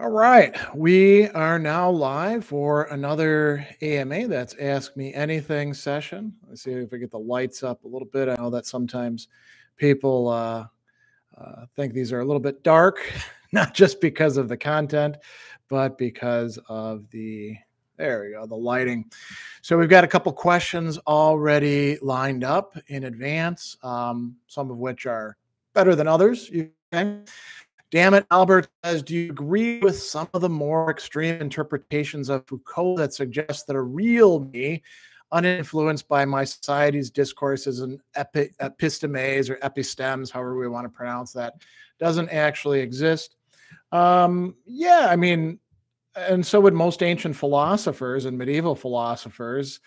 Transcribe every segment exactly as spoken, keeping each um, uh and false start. All right, we are now live for another A M A, that's Ask Me Anything session. Let's see if we get the lights up a little bit. I know that sometimes people uh, uh, think these are a little bit dark, not just because of the content, but because of the, there we go, the lighting. So we've got a couple questions already lined up in advance, um, some of which are better than others. You can. Damn it, Albert says, do you agree with some of the more extreme interpretations of Foucault that suggest that a real me, uninfluenced by my society's discourses and epi epistemes or epistems, however we want to pronounce that, doesn't actually exist? Um, yeah, I mean, and so would most ancient philosophers and medieval philosophers,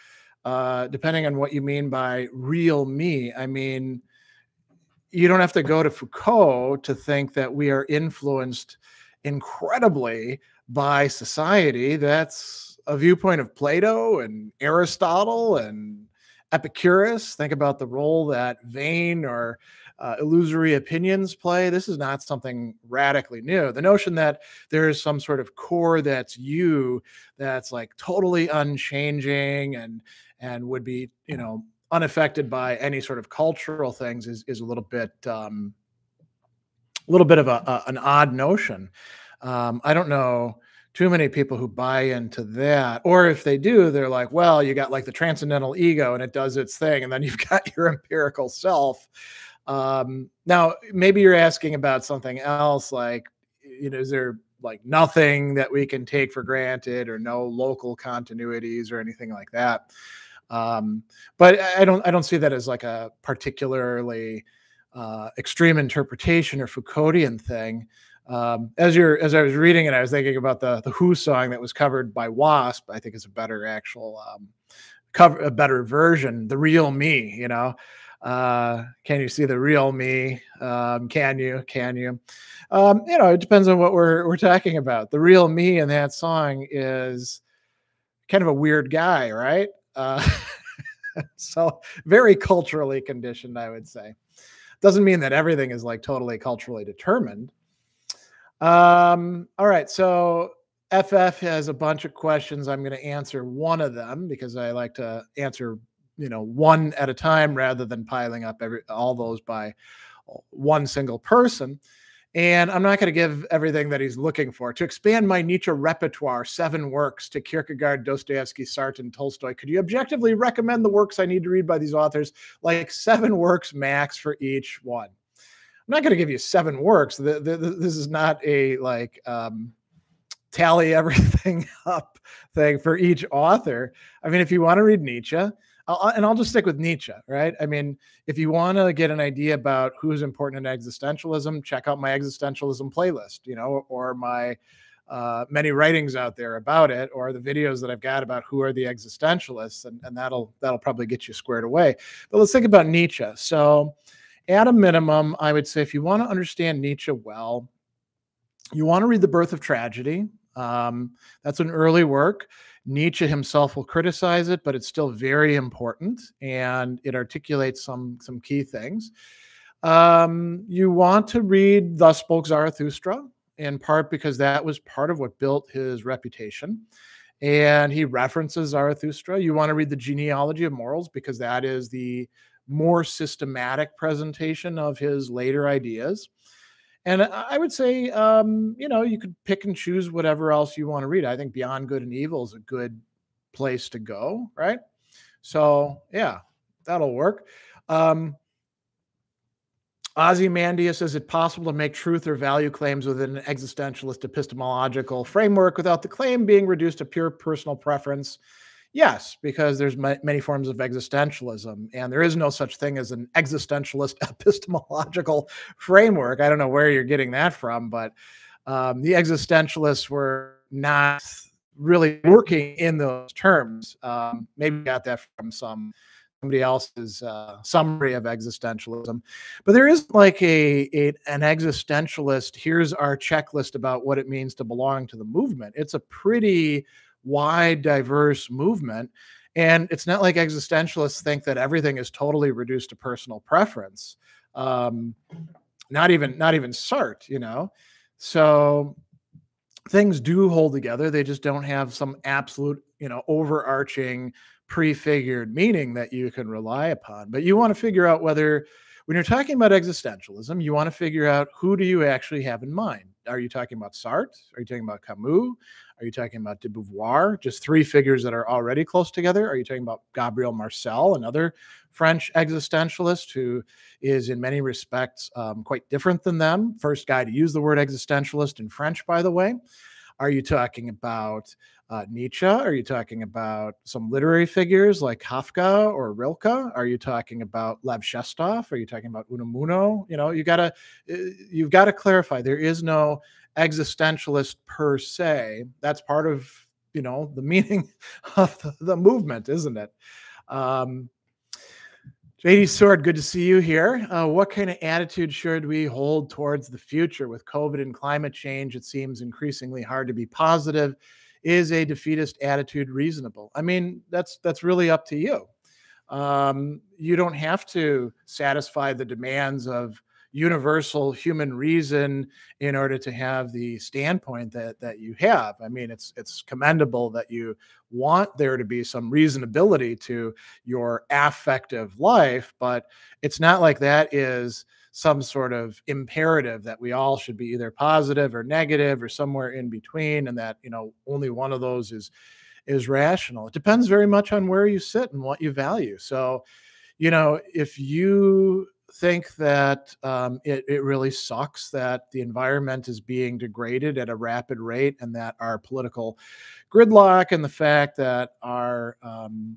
uh, depending on what you mean by real me. I mean, you don't have to go to Foucault to think that we are influenced incredibly by society. That's a viewpoint of Plato and Aristotle and Epicurus. Think about the role that vain or uh, illusory opinions play. This is not something radically new. The notion that there is some sort of core that's you, that's like totally unchanging and, and would be, you know, unaffected by any sort of cultural things is, is a little bit, um, a little bit of a, a, an odd notion. Um, I don't know too many people who buy into that, or if they do, they're like, well, you got like the transcendental ego and it does its thing. And then you've got your empirical self. Um, now maybe you're asking about something else. Like, you know, is there like nothing that we can take for granted or no local continuities or anything like that? Um, but I don't, I don't see that as like a particularly, uh, extreme interpretation or Foucauldian thing. Um, as you're, as I was reading it, I was thinking about the, the Who song that was covered by Wasp. I think it's a better actual, um, cover, a better version, the real me, you know, uh, can you see the real me? Um, can you, can you, um, you know, it depends on what we're, we're talking about. The real me in that song is kind of a weird guy, right? Uh, so very culturally conditioned, I would say. Doesn't mean that everything is like totally culturally determined. Um, all right. So F F has a bunch of questions. I'm going to answer one of them because I like to answer, you know, one at a time rather than piling up every, all those by one single person. And I'm not going to give everything that he's looking for. To expand my Nietzsche repertoire, seven works, to Kierkegaard, Dostoevsky, Sartre, and Tolstoy, could you objectively recommend the works I need to read by these authors? Like seven works max for each one. I'm not going to give you seven works. The, the, the, this is not a like um, tally everything up thing for each author. I mean, if you want to read Nietzsche, I'll, and I'll just stick with Nietzsche, right? I mean, if you want to get an idea about who's important in existentialism, check out my existentialism playlist, you know, or my uh, many writings out there about it, or the videos that I've got about who are the existentialists, and, and that'll that'll probably get you squared away. But let's think about Nietzsche. So at a minimum, I would say if you want to understand Nietzsche well, you want to read The Birth of Tragedy. Um, that's an early work. Nietzsche himself will criticize it, but it's still very important, and it articulates some, some key things. Um, you want to read Thus Spoke Zarathustra, in part because that was part of what built his reputation, and he references Zarathustra. You want to read The Genealogy of Morals because that is the more systematic presentation of his later ideas. And I would say, um, you know, you could pick and choose whatever else you want to read. I think Beyond Good and Evil is a good place to go, right? So, yeah, that'll work. Um, Ozymandias, is it possible to make truth or value claims within an existentialist epistemological framework without the claim being reduced to pure personal preference? Yes, because there's many forms of existentialism, and there is no such thing as an existentialist epistemological framework. I don't know where you're getting that from, but um, the existentialists were not really working in those terms. Um, maybe you got that from some somebody else's uh, summary of existentialism. But there is like a, a an existentialist, here's our checklist about what it means to belong to the movement. It's a pretty wide, diverse movement. And it's not like existentialists think that everything is totally reduced to personal preference. Um, not even, not even Sartre, you know? So things do hold together. They just don't have some absolute, you know, overarching prefigured meaning that you can rely upon. But you want to figure out whether, when you're talking about existentialism, you want to figure out, who do you actually have in mind? Are you talking about Sartre? Are you talking about Camus? Are you talking about de Beauvoir? Just three figures that are already close together. Are you talking about Gabriel Marcel, another French existentialist who is in many respects um, quite different than them? First guy to use the word existentialist in French, by the way. Are you talking about uh, Nietzsche? Are you talking about some literary figures like Kafka or Rilke? Are you talking about Lev Shestov? Are you talking about Unamuno? You know, you gotta, you've got to clarify. There is no existentialist per se. That's part of, you know, the meaning of the, the movement, isn't it? Um, J D Sword, good to see you here. Uh, what kind of attitude should we hold towards the future? With COVID and climate change, it seems increasingly hard to be positive. Is a defeatist attitude reasonable? I mean, that's that's really up to you. Um, you don't have to satisfy the demands of universal human reason in order to have the standpoint that that you have. I mean, it's it's commendable that you want there to be some reasonability to your affective life, but it's not like that is some sort of imperative that we all should be either positive or negative or somewhere in between, and that, you know, only one of those is is rational. It depends very much on where you sit and what you value. So, you know, if you think that um, it, it really sucks that the environment is being degraded at a rapid rate, and that our political gridlock and the fact that our um,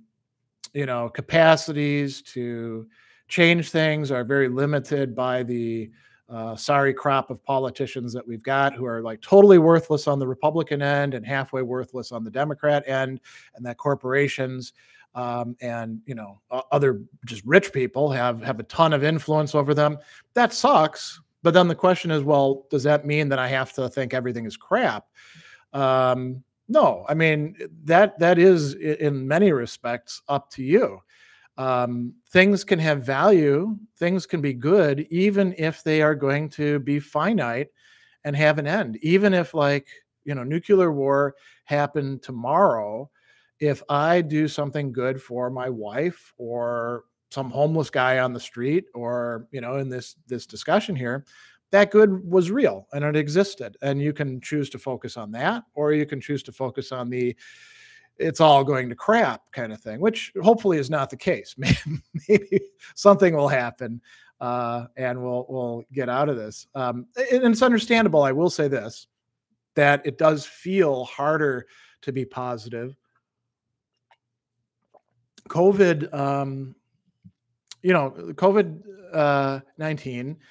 you know, capacities to change things are very limited by the uh, sorry crop of politicians that we've got, who are like totally worthless on the Republican end and halfway worthless on the Democrat end, and that corporations Um, and, you know, other just rich people have, have a ton of influence over them. That sucks. But then the question is, well, does that mean that I have to think everything is crap? Um, no, I mean, that that is in many respects up to you. Um, things can have value. Things can be good, even if they are going to be finite and have an end. Even if, like, you know, nuclear war happened tomorrow, if I do something good for my wife or some homeless guy on the street, or, you know, in this, this discussion here, that good was real and it existed. And you can choose to focus on that, or you can choose to focus on the, it's all going to crap kind of thing, which hopefully is not the case. Maybe something will happen uh, and we'll, we'll get out of this. Um, and it's understandable. I will say this, that it does feel harder to be positive. COVID, um, you know, COVID nineteen uh,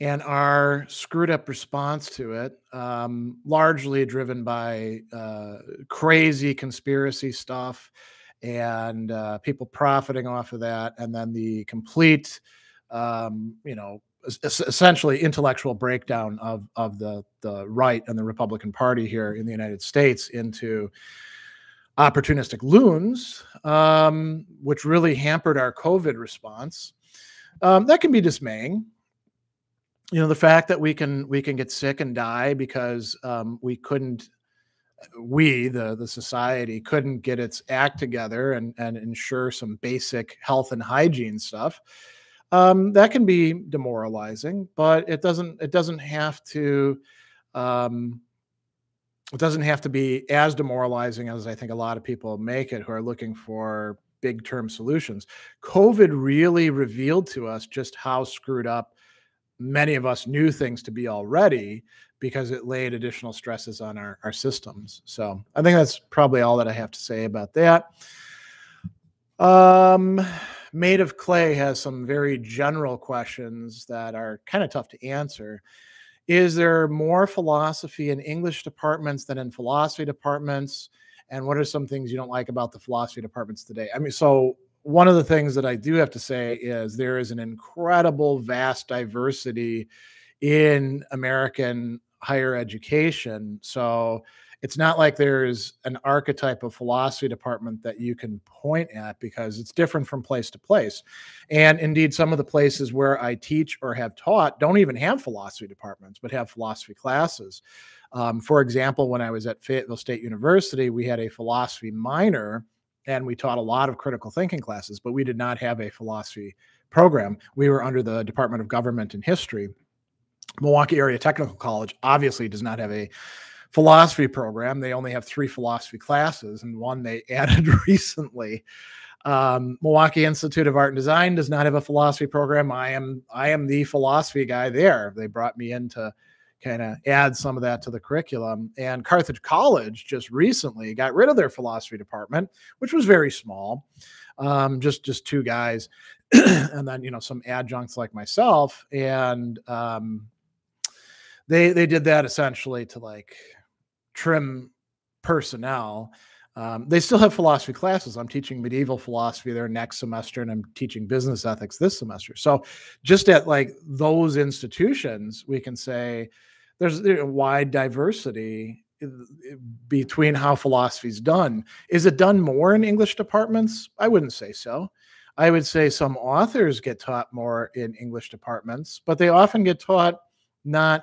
and our screwed up response to it, um, largely driven by uh, crazy conspiracy stuff and uh, people profiting off of that. And then the complete, um, you know, essentially intellectual breakdown of, of the, the right and the Republican Party here in the United States into opportunistic loons, um, which really hampered our COVID response. Um, that can be dismaying. You know, the fact that we can we can get sick and die because um, we couldn't, we the the society couldn't get its act together and and ensure some basic health and hygiene stuff. Um, that can be demoralizing, but it doesn't it doesn't have to. Um, It doesn't have to be as demoralizing as I think a lot of people make it, who are looking for big term solutions. COVID really revealed to us just how screwed up many of us knew things to be already, because it laid additional stresses on our, our systems. So I think that's probably all that I have to say about that. Um, Made of Clay has some very general questions that are kind of tough to answer. Is there more philosophy in English departments than in philosophy departments? And what are some things you don't like about the philosophy departments today? I mean, so one of the things that I do have to say is there is an incredible, vast diversity in American higher education. So it's not like there's an archetype of philosophy department that you can point at, because it's different from place to place. And indeed, some of the places where I teach or have taught don't even have philosophy departments, but have philosophy classes. Um, for example, when I was at Fayetteville State University, we had a philosophy minor, and we taught a lot of critical thinking classes, but we did not have a philosophy program. We were under the Department of Government and History. Milwaukee Area Technical College obviously does not have a philosophy program. They only have three philosophy classes, and one they added recently. Um, Milwaukee Institute of Art and Design does not have a philosophy program. I am, I am the philosophy guy there. They brought me in to kind of add some of that to the curriculum. And Carthage College just recently got rid of their philosophy department, which was very small, um, just, just two guys. And then, you know, some adjuncts like myself. And um, they, they did that essentially to like trim personnel. Um, they still have philosophy classes. I'm teaching medieval philosophy there next semester, and I'm teaching business ethics this semester. So just at like those institutions, we can say there's a wide diversity between how philosophy is done. Is it done more in English departments? I wouldn't say so. I would say some authors get taught more in English departments, but they often get taught not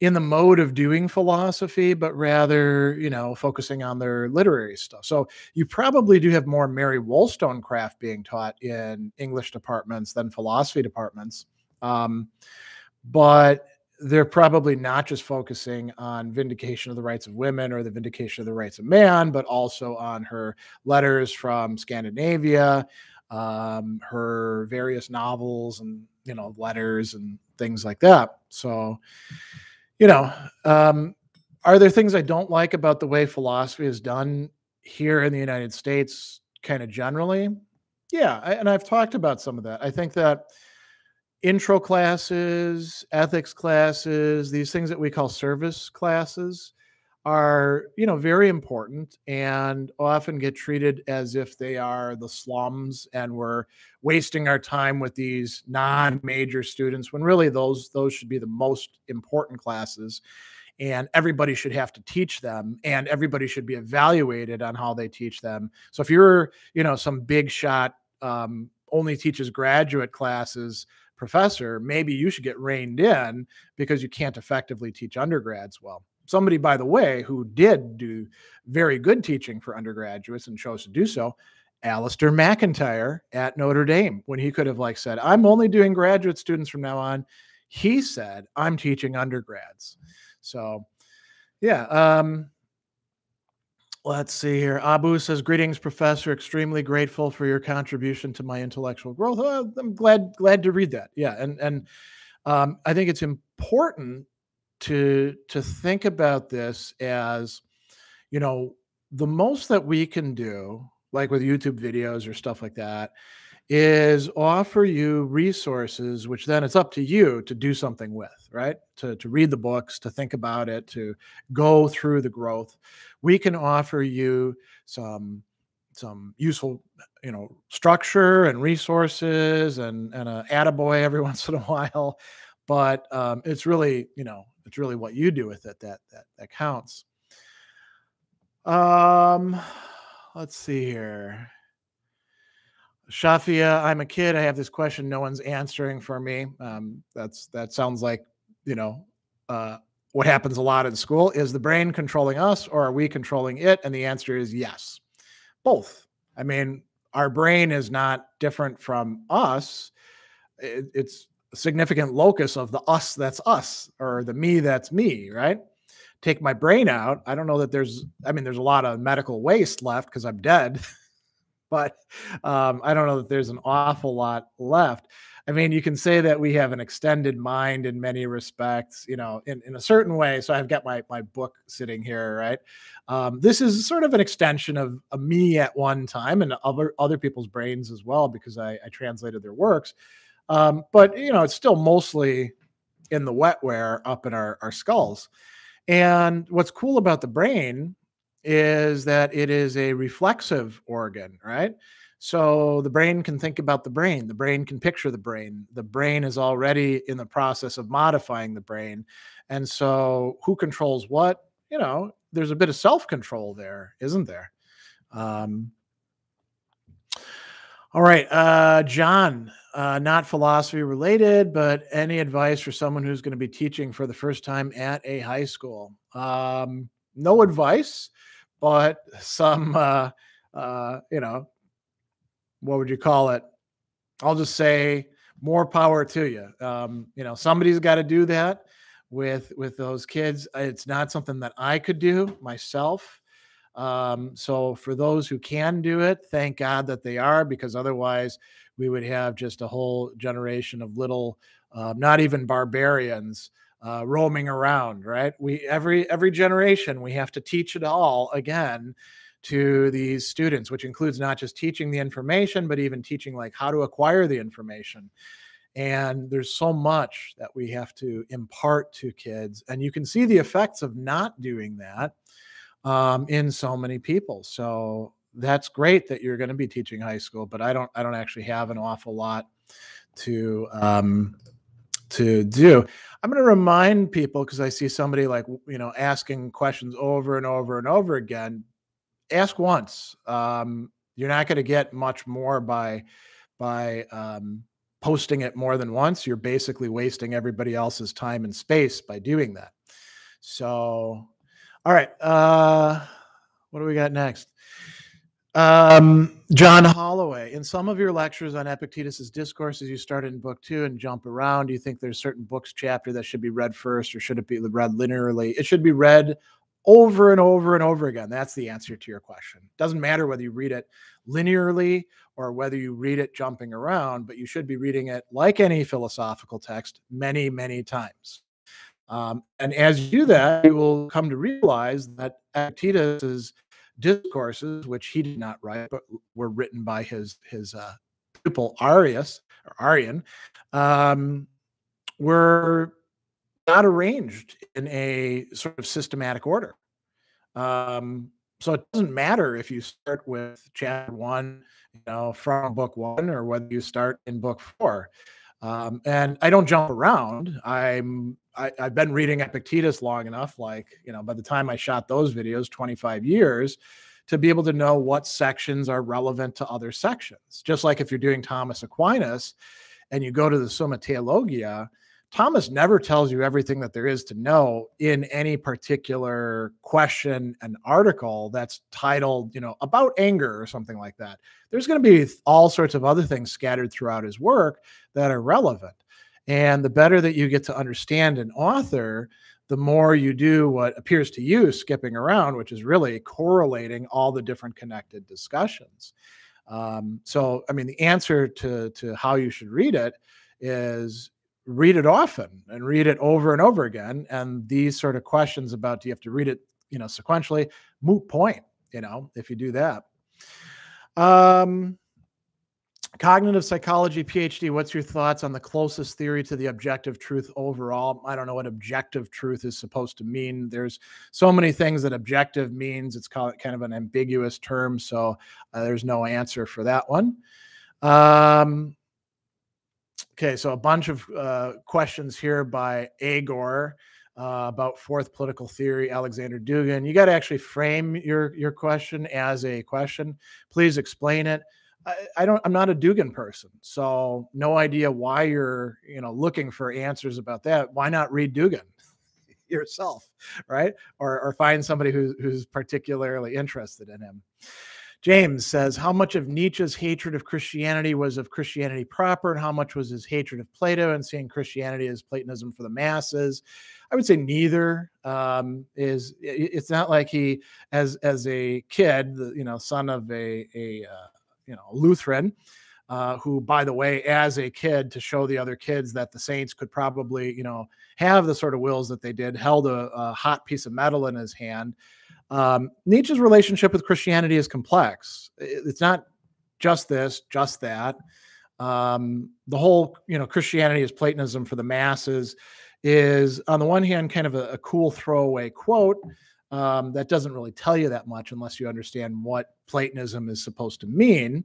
in the mode of doing philosophy, but rather, you know, focusing on their literary stuff. So you probably do have more Mary Wollstonecraft being taught in English departments than philosophy departments. Um, but they're probably not just focusing on vindication of the rights of women or the vindication of the rights of man, but also on her letters from Scandinavia, um, her various novels and, you know, letters and things like that. So, you know, um, are there things I don't like about the way philosophy is done here in the United States kind of generally? Yeah, I, and I've talked about some of that. I think that intro classes, ethics classes, these things that we call service classes are, you know, very important and often get treated as if they are the slums and we're wasting our time with these non-major students, when really those those should be the most important classes, and everybody should have to teach them, and everybody should be evaluated on how they teach them. So if you're, you know, some big shot um, only teaches graduate classes professor, maybe you should get reined in because you can't effectively teach undergrads well. Somebody, by the way, who did do very good teaching for undergraduates and chose to do so, Alistair McIntyre at Notre Dame, when he could have like said, I'm only doing graduate students from now on. He said, I'm teaching undergrads. So yeah. Um, let's see here. Abu says, greetings, professor. Extremely grateful for your contribution to my intellectual growth. Oh, I'm glad, glad to read that. Yeah. And, and um, I think it's important to, to think about this as, you know, the most that we can do, like with YouTube videos or stuff like that, is offer you resources, which then it's up to you to do something with, right? To, to read the books, to think about it, to go through the growth. We can offer you some, some useful, you know, structure and resources and, and a attaboy every once in a while. But um, it's really, you know, it's really what you do with it that that, that counts. Um, let's see here. Shafia, I'm a kid. I have this question. No one's answering for me. Um, that's that sounds like, you know, uh, what happens a lot in school. Is the brain controlling us, or are we controlling it? And the answer is yes, both. I mean, our brain is not different from us. It, it's significant locus of the us that's us, or the me that's me, right? Take my brain out. I don't know that there's, I mean, there's a lot of medical waste left because I'm dead, but um, I don't know that there's an awful lot left. I mean, you can say that we have an extended mind in many respects, you know, in, in a certain way. So I've got my, my book sitting here, right? Um, this is sort of an extension of a me at one time, and other, other people's brains as well, because I, I translated their works. Um, but, you know, it's still mostly in the wetware up in our, our skulls. And what's cool about the brain is that it is a reflexive organ, right? So the brain can think about the brain. The brain can picture the brain. The brain is already in the process of modifying the brain. And so who controls what? You know, there's a bit of self-control there, isn't there? Um, all right, uh, John. Uh, not philosophy related, but any advice for someone who's going to be teaching for the first time at a high school? Um, no advice, but some, uh, uh, you know, what would you call it? I'll just say more power to you. Um, you know, somebody's got to do that with, with those kids. It's not something that I could do myself. Um, so for those who can do it, thank God that they are, because otherwise we would have just a whole generation of little, uh, not even barbarians, uh, roaming around, right? We, every, every generation, we have to teach it all again to these students, which includes not just teaching the information, but even teaching like how to acquire the information. And there's so much that we have to impart to kids. And you can see the effects of not doing that um, in so many people. So that's great that you're going to be teaching high school, but I don't, I don't actually have an awful lot to, um, to do. I'm going to remind people, because I see somebody like, you know, asking questions over and over and over again. Ask once. Um, you're not going to get much more by, by um, posting it more than once. You're basically wasting everybody else's time and space by doing that. So, all right. Uh, what do we got next? Um, John Holloway, in some of your lectures on Epictetus's discourses, you start in book two and jump around. Do you think there's certain books chapter that should be read first, or should it be read linearly? It should be read over and over and over again. That's the answer to your question. Doesn't matter whether you read it linearly or whether you read it jumping around, but you should be reading it, like any philosophical text, many, many times. Um, and as you do that, you will come to realize that Epictetus's discourses, which he did not write, but were written by his, his uh, pupil Arius, or Arian, um, were not arranged in a sort of systematic order. Um, so it doesn't matter if you start with chapter one, you know, from book one, or whether you start in book four. Um, and I don't jump around. I'm, I, I've been reading Epictetus long enough, like, you know, by the time I shot those videos, twenty-five years, to be able to know what sections are relevant to other sections. Just like if you're doing Thomas Aquinas and you go to the Summa Theologia, Thomas never tells you everything that there is to know in any particular question and article that's titled, you know, about anger or something like that. There's going to be all sorts of other things scattered throughout his work that are relevant. And the better that you get to understand an author, the more you do what appears to you skipping around, which is really correlating all the different connected discussions. Um, so, I mean, the answer to, to how you should read it is, read it often and read it over and over again. And these sort of questions about, do you have to read it, you know, sequentially, moot point, you know, if you do that. Um, cognitive psychology, P H D, what's your thoughts on the closest theory to the objective truth overall? I don't know what objective truth is supposed to mean. There's so many things that objective means. It's kind of an ambiguous term. So uh, there's no answer for that one. Um, Okay, so a bunch of uh, questions here by Agor uh, about fourth political theory, Alexander Dugin. You got to actually frame your, your question as a question. Please explain it. I, I don't, I'm not a Dugin person, so no idea why you're, you know, looking for answers about that. Why not read Dugin yourself, right? Or, or find somebody who's, who's particularly interested in him. James says, how much of Nietzsche's hatred of Christianity was of Christianity proper, and how much was his hatred of Plato and seeing Christianity as Platonism for the masses? I would say neither. Um, is it's not like he, as as a kid, you know, son of a a uh, you know Lutheran, uh, who, by the way, as a kid, to show the other kids that the saints could probably, you know, have the sort of wills that they did, held a, a hot piece of metal in his hand. Um, Nietzsche's relationship with Christianity is complex. It's not just this, just that. Um, the whole, you know, Christianity is Platonism for the masses is, on the one hand, kind of a, a cool throwaway quote um, that doesn't really tell you that much unless you understand what Platonism is supposed to mean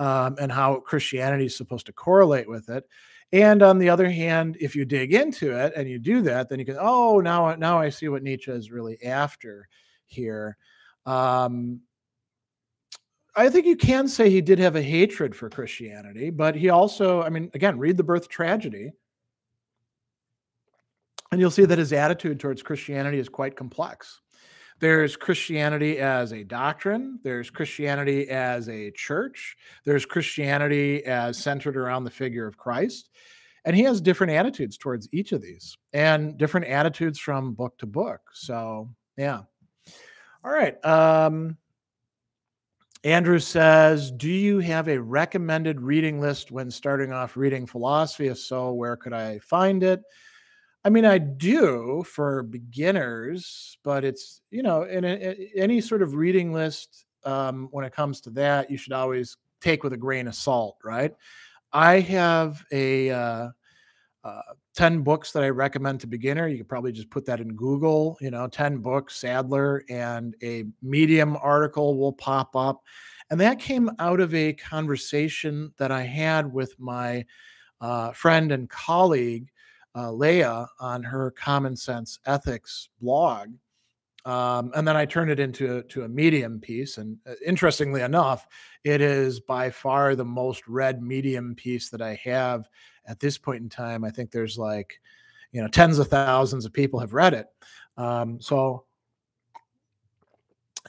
um, and how Christianity is supposed to correlate with it. And on the other hand, if you dig into it and you do that, then you can, oh, now, now I see what Nietzsche is really after here. Um, I think you can say he did have a hatred for Christianity, but he also, I mean, again, read The Birth Tragedy. And you'll see that his attitude towards Christianity is quite complex. There's Christianity as a doctrine. There's Christianity as a church. There's Christianity as centered around the figure of Christ. And he has different attitudes towards each of these and different attitudes from book to book. So, yeah. All right. Um, Andrew says, do you have a recommended reading list when starting off reading philosophy? If so, where could I find it? I mean, I do for beginners, but it's, you know, in a, in any sort of reading list, um, when it comes to that, you should always take with a grain of salt, right? I have a uh, uh, ten books that I recommend to beginner. You could probably just put that in Google, you know, ten books, Sadler, and a Medium article will pop up. And that came out of a conversation that I had with my uh, friend and colleague, Uh, Leia, on her Common Sense Ethics blog. Um, and then I turned it into to a Medium piece. And uh, interestingly enough, it is by far the most read Medium piece that I have at this point in time. I think there's like, you know, tens of thousands of people have read it. Um, so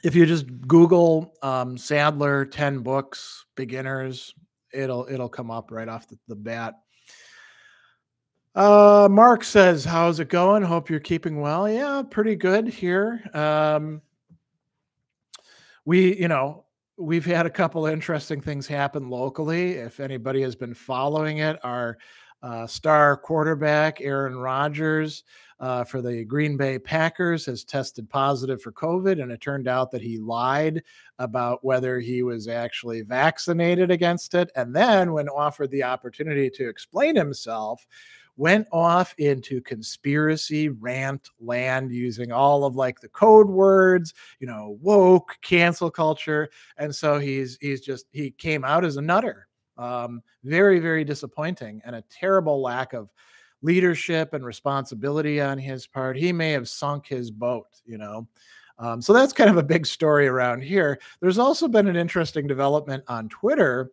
if you just Google um, Sadler, ten books, beginners, it'll, it'll come up right off the, the bat. Uh, Mark says, how's it going? Hope you're keeping well. Yeah, pretty good here. Um, we, you know, we've had a couple of interesting things happen locally. If anybody has been following it, our uh, star quarterback, Aaron Rodgers, uh, for the Green Bay Packers has tested positive for COVID. And it turned out that he lied about whether he was actually vaccinated against it. And then when offered the opportunity to explain himself, went off into conspiracy rant land using all of like the code words, you know, woke, cancel culture. And so he's, he's just, he came out as a nutter. Um, very, very disappointing, and a terrible lack of leadership and responsibility on his part. He may have sunk his boat, you know. Um, so that's kind of a big story around here. There's also been an interesting development on Twitter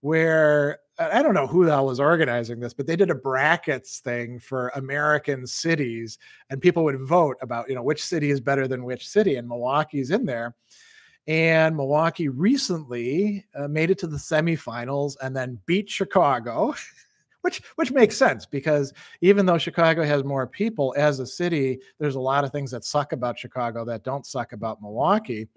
where, I don't know who that was organizing this, but they did a brackets thing for American cities, and people would vote about, you know, which city is better than which city, and Milwaukee's in there. And Milwaukee recently uh, made it to the semifinals and then beat Chicago, which which makes sense, because even though Chicago has more people as a city, there's a lot of things that suck about Chicago that don't suck about Milwaukee.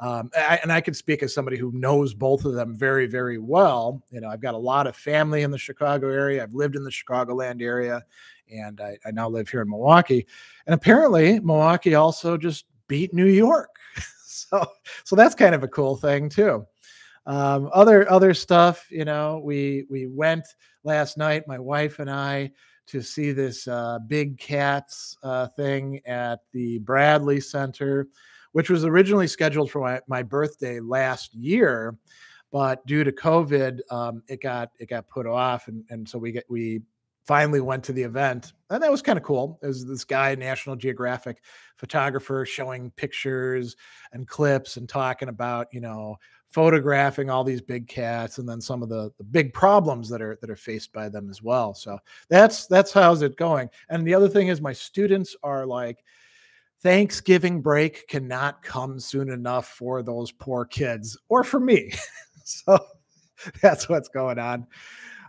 Um, I, and I can speak as somebody who knows both of them very, very well. You know, I've got a lot of family in the Chicago area. I've lived in the Chicagoland area, and I, I now live here in Milwaukee. And apparently Milwaukee also just beat New York. So, so that's kind of a cool thing too. Um, other, other stuff, you know, we, we went last night, my wife and I, to see this uh, Big Cats uh, thing at the Bradley Center, which was originally scheduled for my, my birthday last year, but due to COVID, um, it got, it got put off. And, and so we get, we finally went to the event, and that was kind of cool. There's this guy, National Geographic photographer, showing pictures and clips and talking about, you know, photographing all these big cats, and then some of the, the big problems that are that are faced by them as well. So that's that's how's it going. And the other thing is, my students are like, Thanksgiving break cannot come soon enough for those poor kids, or for me. So that's what's going on.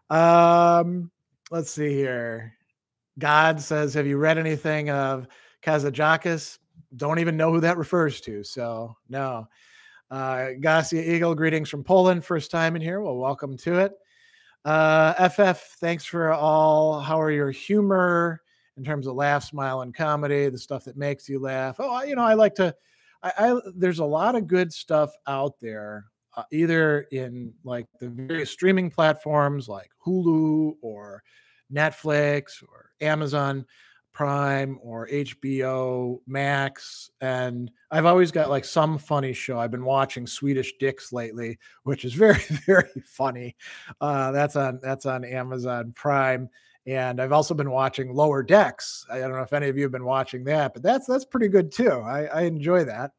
Um, Let's see here. God says, have you read anything of Kazajakis? Don't even know who that refers to. So no. Uh, Gassia Eagle, greetings from Poland. First time in here. Well, welcome to it. Uh, F F, thanks for all. How are your humor in terms of laugh, smile, and comedy, the stuff that makes you laugh? Oh, you know, I like to, I, I there's a lot of good stuff out there, Uh, either in like the various streaming platforms like Hulu or Netflix or Amazon Prime or H B O Max. And I've always got like some funny show. I've been watching Swedish Dicks lately, which is very, very funny. Uh, that's on, that's on Amazon Prime. And I've also been watching Lower Decks. I don't know if any of you have been watching that, but that's, that's pretty good too. I, I enjoy that.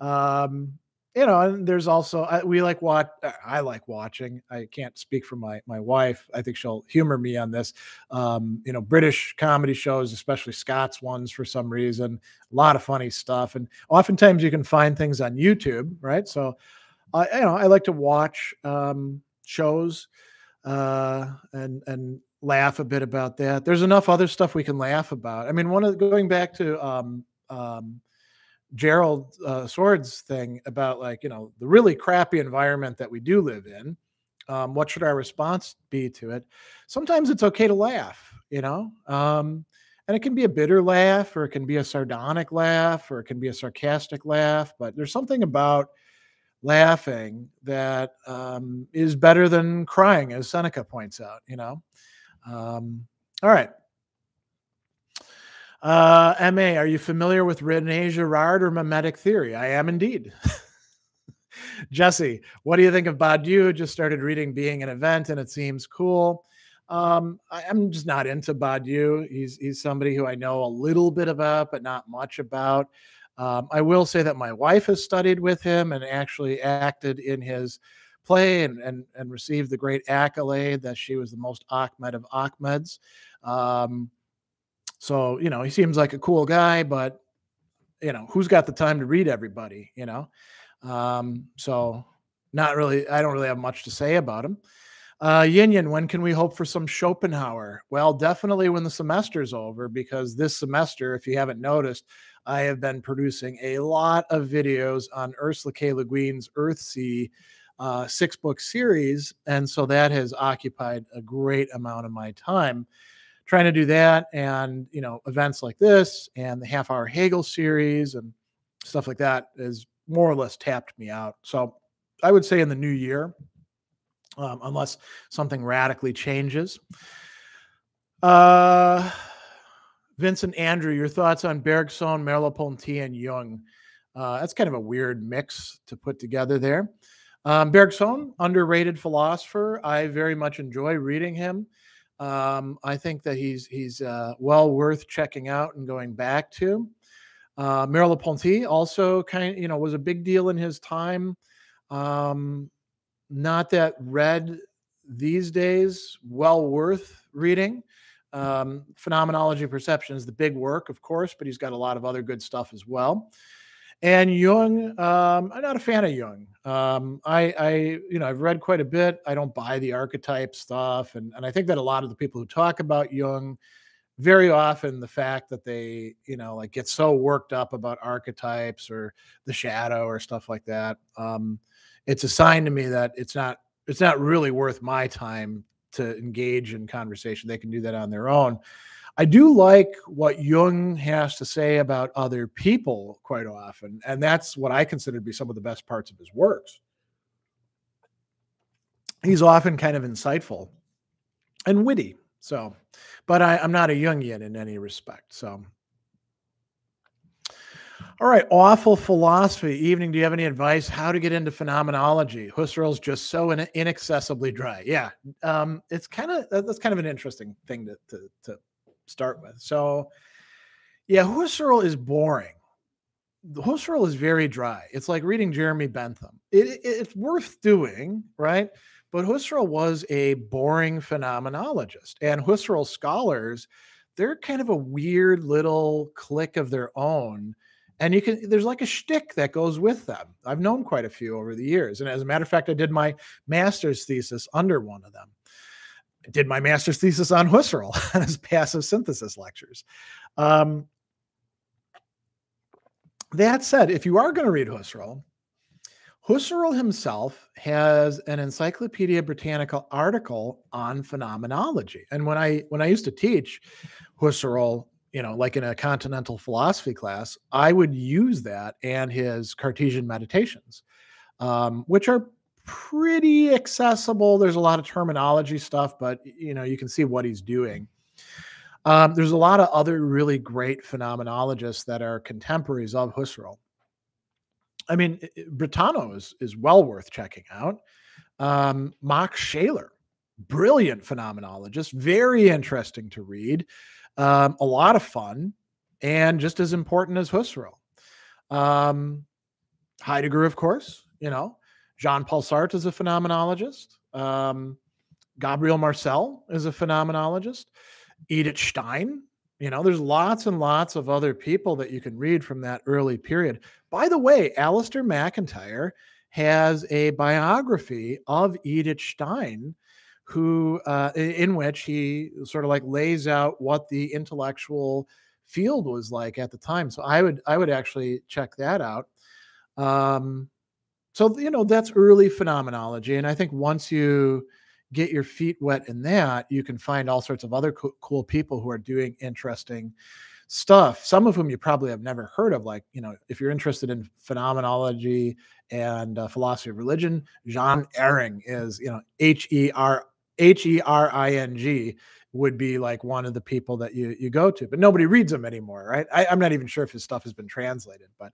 Um, you know, and there's also, I, we like what I like watching. I can't speak for my, my wife. I think she'll humor me on this. Um, you know, British comedy shows, especially Scots ones for some reason, a lot of funny stuff. And oftentimes you can find things on YouTube, right? So I, you know, I like to watch, um, shows, uh, and, and laugh a bit about that. There's enough other stuff we can laugh about. I mean, one of the, going back to, um, um, Gerald uh, Sword's thing about, like, you know, the really crappy environment that we do live in, um, what should our response be to it? Sometimes it's okay to laugh, you know, um, and it can be a bitter laugh, or it can be a sardonic laugh, or it can be a sarcastic laugh, but there's something about laughing that um, is better than crying, as Seneca points out, you know. Um, all right. Uh, M A, are you familiar with René Girard or mimetic theory? I am indeed. Jesse, what do you think of Badiou? Just started reading Being an Event, and it seems cool. Um, I, I'm just not into Badiou. He's, he's somebody who I know a little bit about, but not much about. Um, I will say that my wife has studied with him and actually acted in his play and, and, and received the great accolade that she was the most Ahmed of Ahmeds. Um, So, you know, he seems like a cool guy, but, you know, who's got the time to read everybody, you know? Um, so not really, I don't really have much to say about him. Uh, Yin Yin, when can we hope for some Schopenhauer? Well, definitely when the semester's over, because this semester, if you haven't noticed, I have been producing a lot of videos on Ursula K. Le Guin's Earthsea uh, six-book series, and so that has occupied a great amount of my time. Trying to do that, and, you know, events like this and the half hour Hegel series and stuff like that is more or less tapped me out. So I would say in the new year, um, unless something radically changes. Uh, Vincent Andrew, your thoughts on Bergson, Merleau-Ponty, and Jung. Uh, that's kind of a weird mix to put together there. Um, Bergson, underrated philosopher. I very much enjoy reading him. Um, I think that he's he's uh, well worth checking out and going back to. Uh, Merleau-Ponty also kind of, you know, was a big deal in his time. Um, not that read these days, well worth reading. Um, Phenomenology of Perception is the big work, of course, but he's got a lot of other good stuff as well. And Jung, um, I'm not a fan of Jung. Um, I, I, you know, I've read quite a bit. I don't buy the archetype stuff. And, and I think that a lot of the people who talk about Jung, very often the fact that they, you know, like get so worked up about archetypes or the shadow or stuff like that, um, it's a sign to me that it's not, it's not really worth my time to engage in conversation. They can do that on their own. I do like what Jung has to say about other people quite often, and that's what I consider to be some of the best parts of his works. He's often kind of insightful and witty, so, but I, I'm not a Jungian in any respect, so. All right, awful philosophy. Evening, do you have any advice how to get into phenomenology? Husserl's just so in inaccessibly dry. Yeah, um, it's kind of, that's kind of an interesting thing to, to, to start with. So yeah, Husserl is boring. Husserl is very dry. It's like reading Jeremy Bentham. It, it, it's worth doing, right? But Husserl was a boring phenomenologist, and Husserl scholars, they're kind of a weird little clique of their own. And you can, there's like a shtick that goes with them. I've known quite a few over the years. And as a matter of fact, I did my master's thesis under one of them. I did my master's thesis on Husserl on his passive synthesis lectures. Um, that said, if you are going to read Husserl, Husserl himself has an Encyclopedia Britannica article on phenomenology. And when I when I used to teach Husserl, you know, like in a continental philosophy class, I would use that and his Cartesian Meditations, um, which are pretty accessible. There's a lot of terminology stuff, but, you know, you can see what he's doing. Um, there's a lot of other really great phenomenologists that are contemporaries of Husserl. I mean, Brentano is, is well worth checking out. Um, Max Scheler, brilliant phenomenologist, very interesting to read. Um, a lot of fun, and just as important as Husserl. Um, Heidegger, of course, you know, Jean-Paul Sartre is a phenomenologist. Um, Gabriel Marcel is a phenomenologist. Edith Stein, you know, there's lots and lots of other people that you can read from that early period. By the way, Alistair McIntyre has a biography of Edith Stein, who uh, in which he sort of like lays out what the intellectual field was like at the time. So I would I would actually check that out. Um, so you know, that's early phenomenology, and I think once you get your feet wet in that, you can find all sorts of other co cool people who are doing interesting stuff. Some of whom you probably have never heard of, like you know, if you're interested in phenomenology and uh, philosophy of religion, John Ehring is you know H E R. H E R I N G would be like one of the people that you, you go to, but nobody reads him anymore, right? I, I'm not even sure if his stuff has been translated, but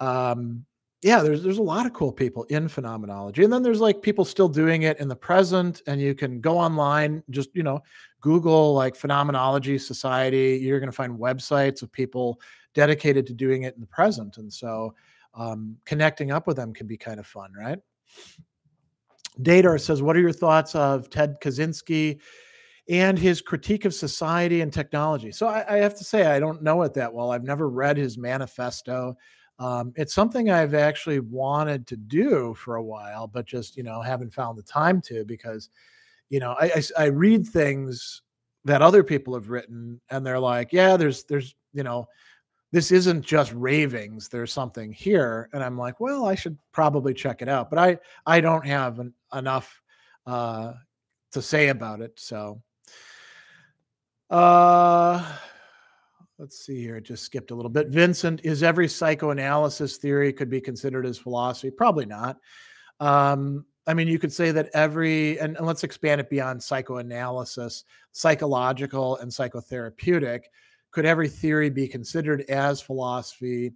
um, yeah, there's, there's a lot of cool people in phenomenology. And then there's like people still doing it in the present, and you can go online, just, you know, Google like phenomenology society. You're going to find websites of people dedicated to doing it in the present. And so um, connecting up with them can be kind of fun, right? Dadar says, what are your thoughts of Ted Kaczynski and his critique of society and technology? So I, I have to say, I don't know it that well. I've never read his manifesto. Um, it's something I've actually wanted to do for a while, but just, you know, haven't found the time to, because, you know, I, I, I read things that other people have written and they're like, yeah, there's, there's, you know, this isn't just ravings. There's something here. And I'm like, well, I should probably check it out. But I, I don't have an, enough uh, to say about it. So uh, let's see here. It just skipped a little bit. Vincent, is every psychoanalysis theory could be considered as philosophy? Probably not. Um, I mean, you could say that every, and, and let's expand it beyond psychoanalysis, psychological and psychotherapeutic. Could every theory be considered as philosophy?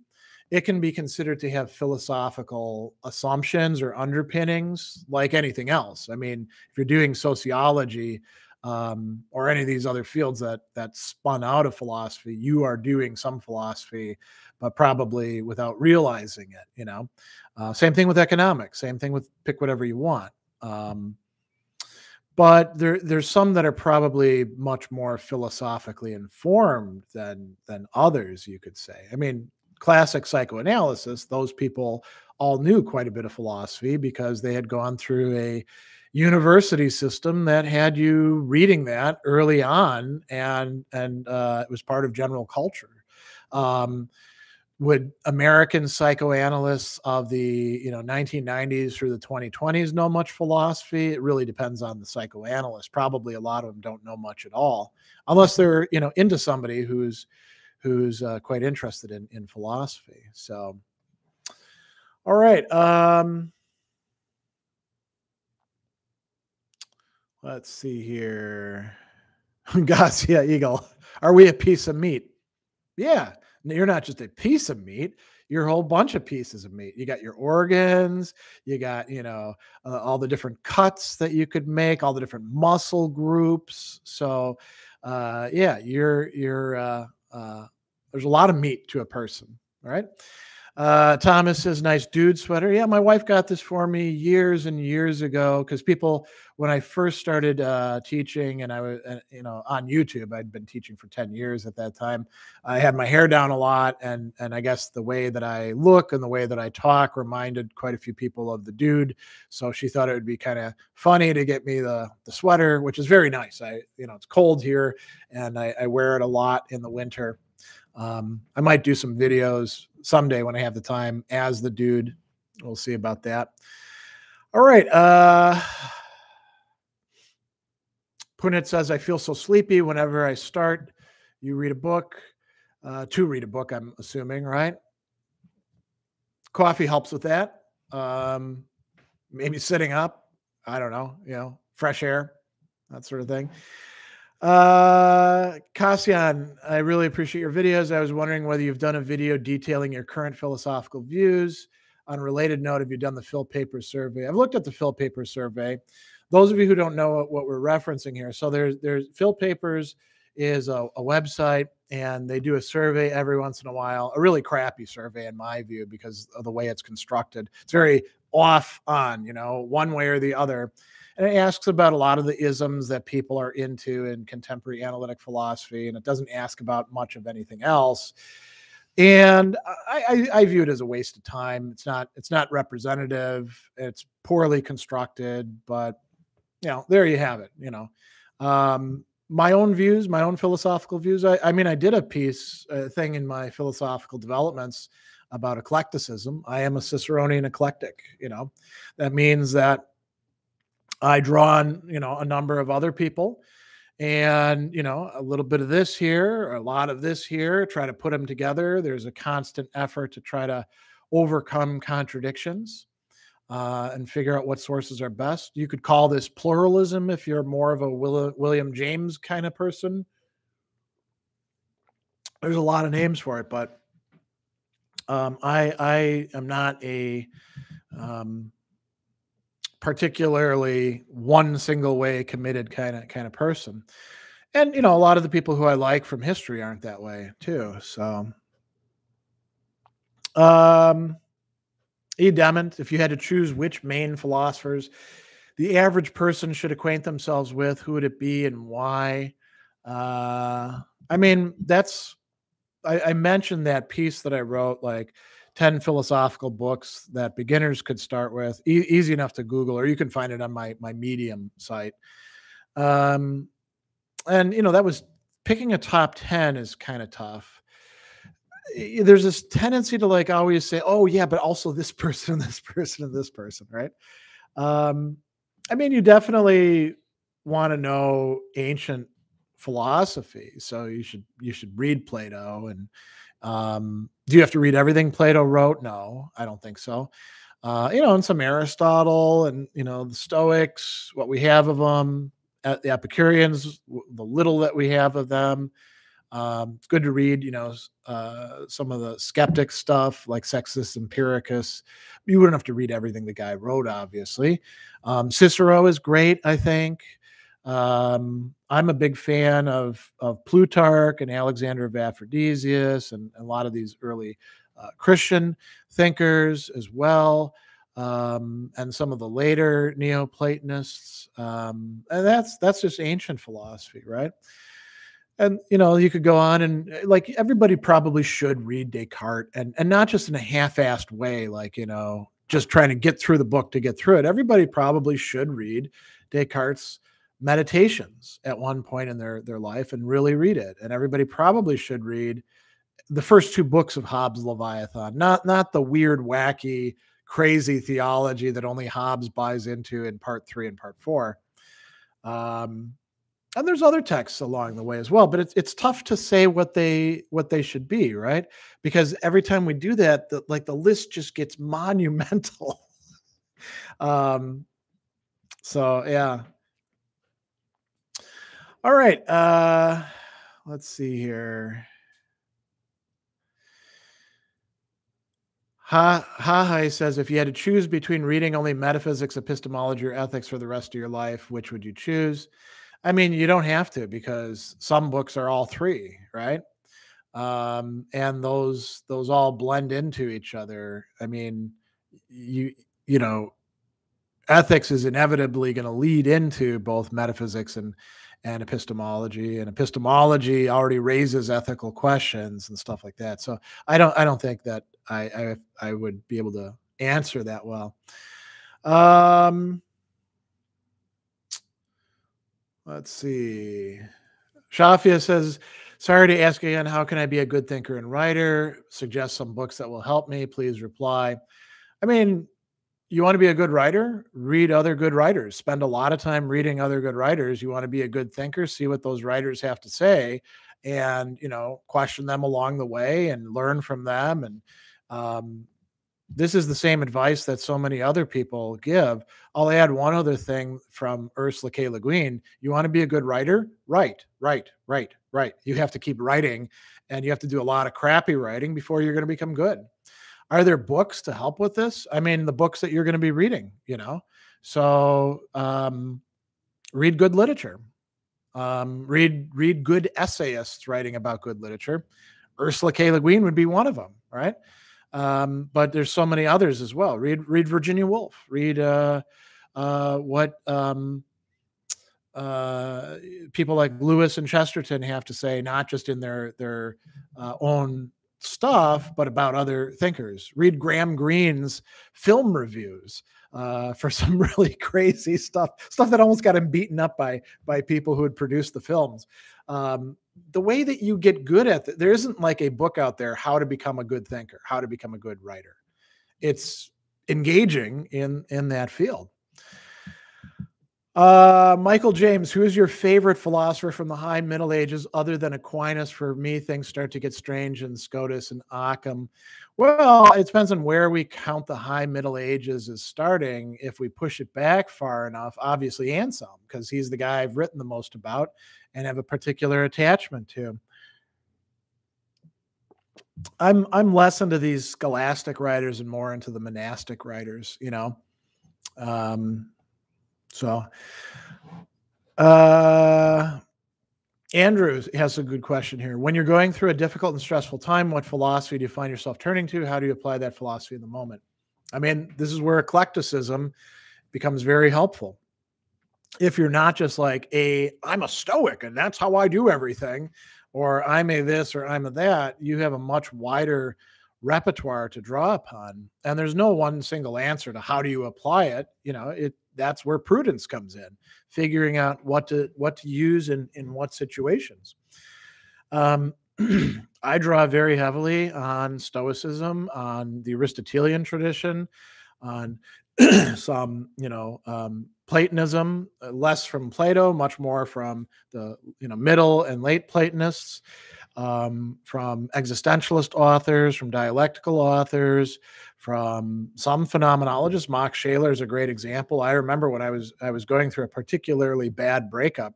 It can be considered to have philosophical assumptions or underpinnings like anything else. I mean, if you're doing sociology um, or any of these other fields that that spun out of philosophy, you are doing some philosophy, but probably without realizing it, you know? Uh, same thing with economics, same thing with pick whatever you want. Um, But there, there's some that are probably much more philosophically informed than, than others, you could say. I mean, classic psychoanalysis, those people all knew quite a bit of philosophy because they had gone through a university system that had you reading that early on, and, and uh, it was part of general culture. Um, Would American psychoanalysts of the you know nineteen nineties through the twenty twenties know much philosophy? It really depends on the psychoanalyst. Probably a lot of them don't know much at all, unless they're you know into somebody who's who's uh, quite interested in in philosophy. So, all right, um, let's see here. Gassia Eagle, are we a piece of meat? Yeah. You're not just a piece of meat, you're a whole bunch of pieces of meat. You got your organs, you got, you know, uh, all the different cuts that you could make, all the different muscle groups. So, uh, yeah, you're, you're, uh, uh, there's a lot of meat to a person. All right. Uh, Thomas says, nice dude sweater. Yeah, my wife got this for me years and years ago, because people, when I first started uh, teaching, and I was, uh, you know, on YouTube, I'd been teaching for ten years at that time. I had my hair down a lot, and and I guess the way that I look and the way that I talk reminded quite a few people of the dude. So she thought it would be kind of funny to get me the the sweater, which is very nice. I, you know, it's cold here, and I, I wear it a lot in the winter. Um, I might do some videos someday when I have the time as the dude. We'll see about that. All right. Uh, Punit says, I feel so sleepy whenever I start. You read a book, uh, to read a book, I'm assuming, right? Coffee helps with that. Um, maybe sitting up. I don't know, you know, fresh air, that sort of thing. Uh, Kassian, I really appreciate your videos. I was wondering whether you've done a video detailing your current philosophical views. On a related note, have you done the Phil Papers survey? I've looked at the Phil Papers survey. Those of you who don't know what we're referencing here. So there's, there's Phil Papers is a, a website, and they do a survey every once in a while, a really crappy survey in my view, because of the way it's constructed. It's very off on, you know, one way or the other. And it asks about a lot of the isms that people are into in contemporary analytic philosophy, and it doesn't ask about much of anything else. And I, I, I view it as a waste of time. It's not, it's not representative. It's poorly constructed, but you know, there you have it, you know. Um, my own views, my own philosophical views. I, I mean, I did a piece a thing in my philosophical developments about eclecticism. I am a Ciceronian eclectic, you know, that means that I draw on, you know, a number of other people and, you know, a little bit of this here, a lot of this here, try to put them together. There's a constant effort to try to overcome contradictions. Uh, and figure out what sources are best. You could call this pluralism if you're more of a Will William James kind of person. There's a lot of names for it, but um, I, I am not a um, particularly one single way committed kind of kind of person. And, you know, a lot of the people who I like from history aren't that way too. So, um, E. Dement, if you had to choose which main philosophers the average person should acquaint themselves with, who would it be and why? Uh, I mean, that's, I, I mentioned that piece that I wrote, like ten philosophical books that beginners could start with, e easy enough to Google, or you can find it on my, my Medium site. Um, and, you know, that was, picking a top ten is kind of tough. There's this tendency to like always say, oh yeah, but also this person, this person, and this person, right? Um, I mean, you definitely want to know ancient philosophy, so you should you should read Plato. And um, do you have to read everything Plato wrote? No, I don't think so. Uh, you know, and some Aristotle, and you know the Stoics, what we have of them, the Epicureans, the little that we have of them. Um, it's good to read, you know, uh, some of the skeptic stuff like Sextus Empiricus. You wouldn't have to read everything the guy wrote, obviously. Um, Cicero is great, I think. Um, I'm a big fan of, of Plutarch and Alexander of Aphrodisias and, and a lot of these early uh, Christian thinkers as well. Um, and some of the later Neoplatonists. Um, and that's, that's just ancient philosophy, right? And, you know, you could go on and like everybody probably should read Descartes and, and not just in a half-assed way, like, you know, just trying to get through the book to get through it. Everybody probably should read Descartes' Meditations at one point in their, their life and really read it. And everybody probably should read the first two books of Hobbes' Leviathan, not, not the weird, wacky, crazy theology that only Hobbes buys into in part three and part four. Um, And there's other texts along the way as well, but it's it's tough to say what they what they should be, right? Because every time we do that, the, like the list just gets monumental. um, so yeah. All right, uh, let's see here. Ha Hahai says, if you had to choose between reading only metaphysics, epistemology, or ethics for the rest of your life, which would you choose? I mean, you don't have to, because some books are all three, right? Um, and those those all blend into each other. I mean, you you know, ethics is inevitably going to lead into both metaphysics and and epistemology, and epistemology already raises ethical questions and stuff like that. So I don't I don't think that I I, I would be able to answer that well. Um, Let's see. Shafia says, sorry to ask again, how can I be a good thinker and writer? Suggest some books that will help me. Please reply. I mean, you want to be a good writer? Read other good writers. Spend a lot of time reading other good writers. You want to be a good thinker? See what those writers have to say and, you know, question them along the way and learn from them. And um, this is the same advice that so many other people give. I'll add one other thing from Ursula K. Le Guin. You want to be a good writer? Write, write, write, write. You have to keep writing, and you have to do a lot of crappy writing before you're going to become good. Are there books to help with this? I mean, the books that you're going to be reading, you know? So um, read good literature. Um, read read good essayists writing about good literature. Ursula K. Le Guin would be one of them, right? Um, but there's so many others as well. Read read Virginia Woolf. Read uh, uh, what um, uh, people like Lewis and Chesterton have to say, not just in their their uh, own stuff, but about other thinkers. Read Graham Greene's film reviews uh, for some really crazy stuff, stuff that almost got him beaten up by by people who had produced the films. Um, the way that you get good at it, there isn't like a book out there, how to become a good thinker, how to become a good writer. It's engaging in, in that field. Uh, Michael James, who is your favorite philosopher from the high Middle Ages other than Aquinas? For me, things start to get strange in Scotus and Occam. Well, it depends on where we count the high Middle Ages as starting. If we push it back far enough, obviously Anselm, because he's the guy I've written the most about and have a particular attachment to. I'm, I'm less into these scholastic writers and more into the monastic writers, you know. Um, So, uh, Andrew has a good question here. When you're going through a difficult and stressful time, what philosophy do you find yourself turning to? How do you apply that philosophy in the moment? I mean, this is where eclecticism becomes very helpful. If you're not just like a, I'm a Stoic and that's how I do everything, or I'm a this or I'm a that, you have a much wider repertoire to draw upon. And there's no one single answer to how do you apply it. You know, it, that's where prudence comes in, figuring out what to what to use in, in what situations. Um, I draw very heavily on Stoicism, on the Aristotelian tradition, on some, you know, um, Platonism, less from Plato, much more from the, you know, middle and late Platonists, um, from existentialist authors, from dialectical authors, from some phenomenologists. Max Scheler is a great example. I remember when I was I was going through a particularly bad breakup,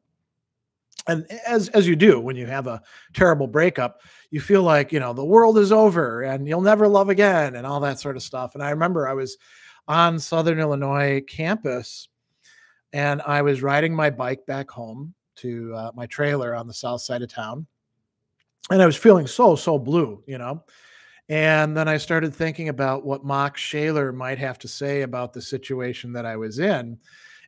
and as as you do when you have a terrible breakup, you feel like, you know, the world is over and you'll never love again and all that sort of stuff. And I remember I was on Southern Illinois campus, and I was riding my bike back home to uh, my trailer on the south side of town, and I was feeling so so blue, you know. And then I started thinking about what Max Scheler might have to say about the situation that I was in.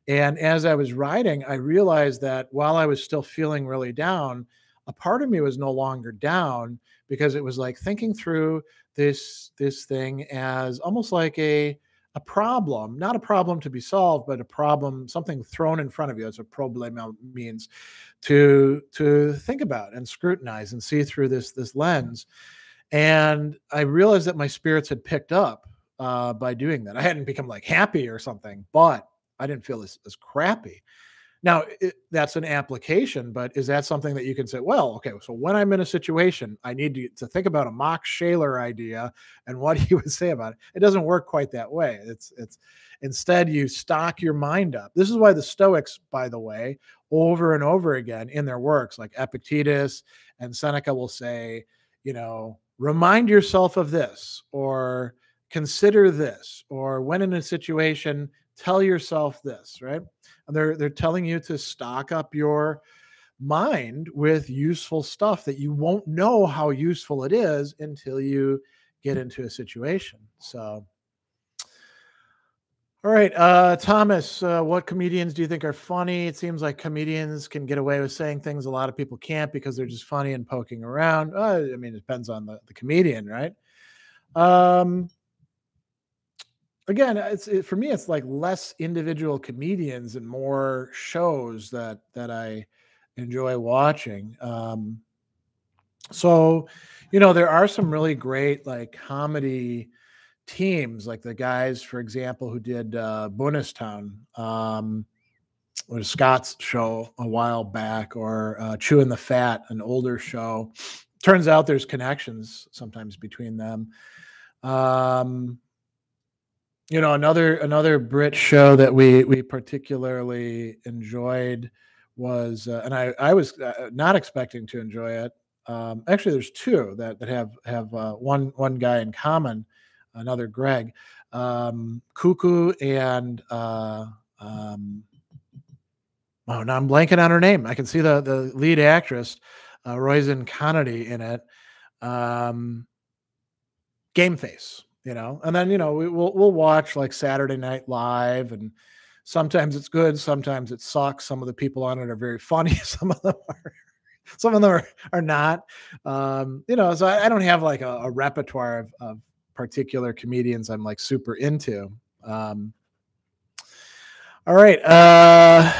And as I was riding, I realized that while I was still feeling really down, a part of me was no longer down, because it was like thinking through this, this thing as almost like a, a problem, not a problem to be solved, but a problem, something thrown in front of you. That's what problema means, to, to think about and scrutinize and see through this, this lens. And I realized that my spirits had picked up uh, by doing that. I hadn't become like happy or something, but I didn't feel as, as crappy. Now, it, that's an application, but is that something that you can say, well, okay, so when I'm in a situation, I need to, to think about a Max Scheler idea and what he would say about it. It doesn't work quite that way. It's, it's instead, you stock your mind up. This is why the Stoics, by the way, over and over again in their works, like Epictetus and Seneca will say, you know, remind yourself of this, or consider this, or when in a situation, tell yourself this, right? And they're, they're telling you to stock up your mind with useful stuff that you won't know how useful it is until you get into a situation. So, all right, uh, Thomas, uh, what comedians do you think are funny? It seems like comedians can get away with saying things a lot of people can't because they're just funny and poking around. Uh, I mean, it depends on the, the comedian, right? Um, again, it's it, for me, it's like less individual comedians and more shows that that I enjoy watching. Um, so, you know, there are some really great like comedy teams, like the guys, for example, who did uh, Bundestown, um, or Scott's show a while back, or uh, Chewing the Fat, an older show. Turns out there's connections sometimes between them. Um, you know, another another Brit show that we we particularly enjoyed was, uh, and I I was not expecting to enjoy it. Um, actually, there's two that that have have uh, one one guy in common. Another Greg, um, Cuckoo and uh, um, oh, now I'm blanking on her name. I can see the, the lead actress, uh, Roisin Kennedy, in it. Um, Game Face, you know, and then, you know, we, we'll, we'll watch like Saturday Night Live, and sometimes it's good, sometimes it sucks. Some of the people on it are very funny. Some of them are, some of them are, are not, um, you know, so I, I don't have like a, a repertoire of, of particular comedians I'm like super into. Um, all right. Uh,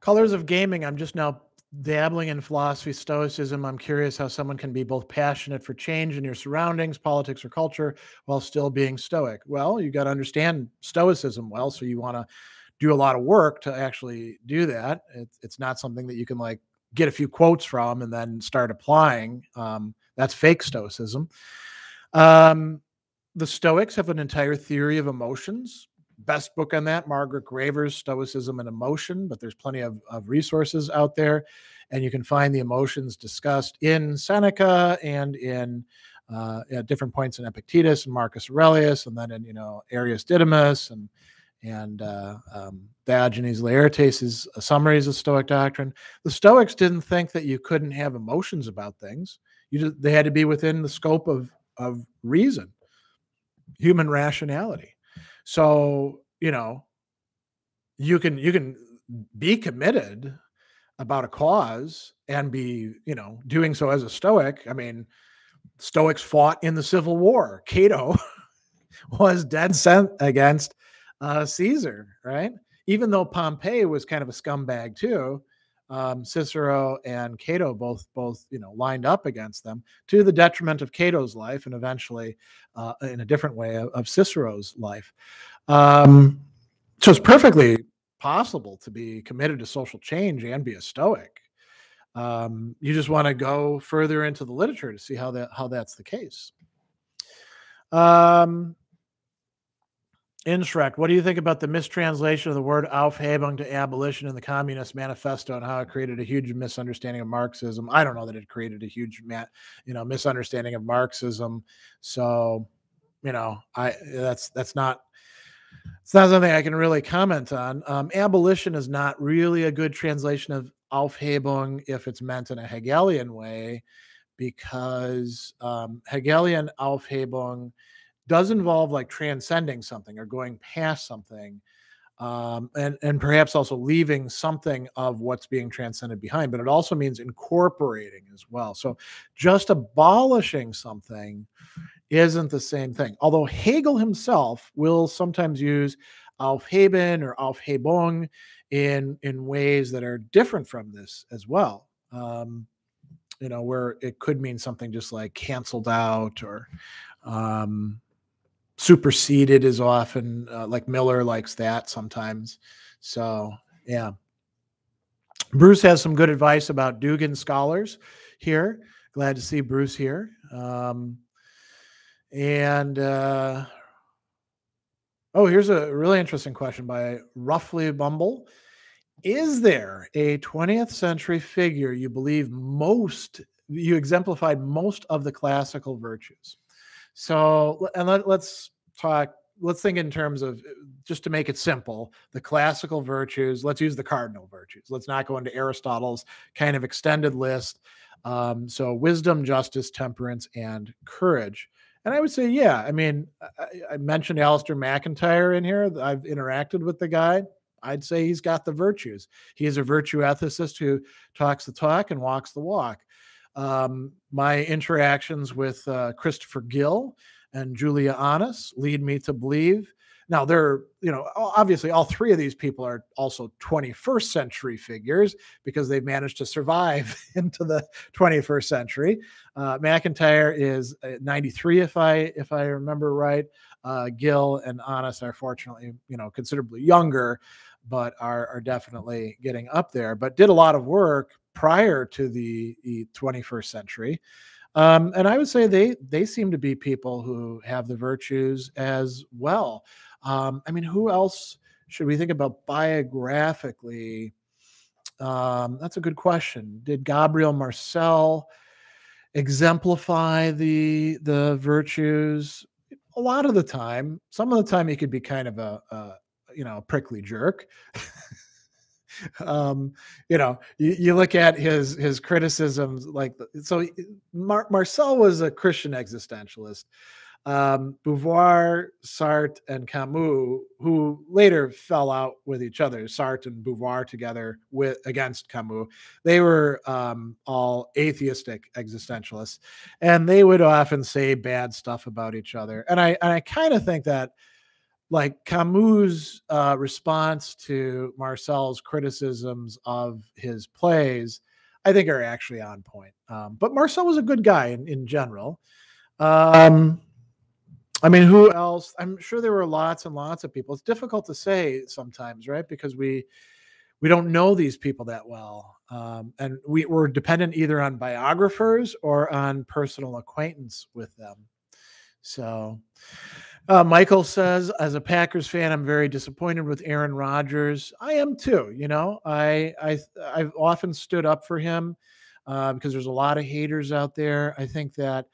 colors of gaming. I'm just now dabbling in philosophy, stoicism. I'm curious how someone can be both passionate for change in your surroundings, politics, or culture while still being stoic. Well, you got to understand stoicism well. So you want to do a lot of work to actually do that. It, it's not something that you can like get a few quotes from and then start applying. Um, that's fake stoicism. Um, the Stoics have an entire theory of emotions. Best book on that, Margaret Graver's Stoicism and Emotion, but there's plenty of, of resources out there, and you can find the emotions discussed in Seneca and in uh, at different points in Epictetus and Marcus Aurelius, and then in, you know, Arius Didymus and and uh, um, Diogenes Laertius's summaries of Stoic doctrine. The Stoics didn't think that you couldn't have emotions about things. You just, they had to be within the scope of of reason, human rationality. So, you know, you can, you can be committed about a cause and be, you know, doing so as a Stoic. I mean, Stoics fought in the Civil War. Cato was dead set against uh, Caesar, right? Even though Pompey was kind of a scumbag too, um, Cicero and Cato both, both, you know, lined up against them, to the detriment of Cato's life and eventually, uh, in a different way, of, of Cicero's life. Um, so it's perfectly possible to be committed to social change and be a Stoic. Um, you just want to go further into the literature to see how that, how that's the case. Um, In Shrek, what do you think about the mistranslation of the word Aufhebung to abolition in the Communist Manifesto, and how it created a huge misunderstanding of Marxism? I don't know that it created a huge, you know, misunderstanding of Marxism. So, you know, I that's that's not it's not something I can really comment on. Um, abolition is not really a good translation of Aufhebung if it's meant in a Hegelian way, because um, Hegelian Aufhebung does involve like transcending something or going past something, um, and, and perhaps also leaving something of what's being transcended behind, but it also means incorporating as well. So just abolishing something isn't the same thing. Although Hegel himself will sometimes use Aufheben or Aufhebung in, in ways that are different from this as well. Um, you know, where it could mean something just like canceled out, or, um, superseded is often, uh, like Miller likes that sometimes. So, yeah. Bruce has some good advice about Dugan scholars here. Glad to see Bruce here. Um, and, uh, oh, here's a really interesting question by Roughly Bumble. Is there a twentieth century figure you believe most, you exemplified most of the classical virtues? So, and let, let's talk, let's think in terms of, just to make it simple, the classical virtues. Let's use the cardinal virtues. Let's not go into Aristotle's kind of extended list. Um, so wisdom, justice, temperance, and courage. And I would say, yeah, I mean, I, I mentioned Alistair McIntyre in here. I've interacted with the guy. I'd say he's got the virtues. He is a virtue ethicist who talks the talk and walks the walk. Um, my interactions with uh, Christopher Gill and Julia Annis lead me to believe. Now, they're, you know, obviously all three of these people are also twenty-first century figures because they've managed to survive into the twenty-first century. Uh, McIntyre is ninety-three, if I if I remember right. Uh, Gill and Annis are fortunately, you know, considerably younger, but are, are definitely getting up there. But did a lot of work prior to the, the twenty-first century. Um, and I would say they, they seem to be people who have the virtues as well. Um, I mean, who else should we think about biographically? Um, that's a good question. Did Gabriel Marcel exemplify the, the virtues? A lot of the time. Some of the time he could be kind of a, a, you know, prickly jerk. um, you know, you, you look at his his criticisms, like so. Mar Marcel was a Christian existentialist. Um, Beauvoir, Sartre, and Camus, who later fell out with each other, Sartre and Beauvoir together with against Camus, they were um, all atheistic existentialists, and they would often say bad stuff about each other. And I and I kind of think that, like, Camus' uh, response to Marcel's criticisms of his plays, I think are actually on point. Um, but Marcel was a good guy in in general. Um, I mean, who else? I'm sure there were lots and lots of people. It's difficult to say sometimes, right? Because we we don't know these people that well. Um, and we were dependent either on biographers or on personal acquaintance with them. So uh, Michael says, as a Packers fan, I'm very disappointed with Aaron Rodgers. I am too, you know. I, I, I've often stood up for him uh, because there's a lot of haters out there. I think that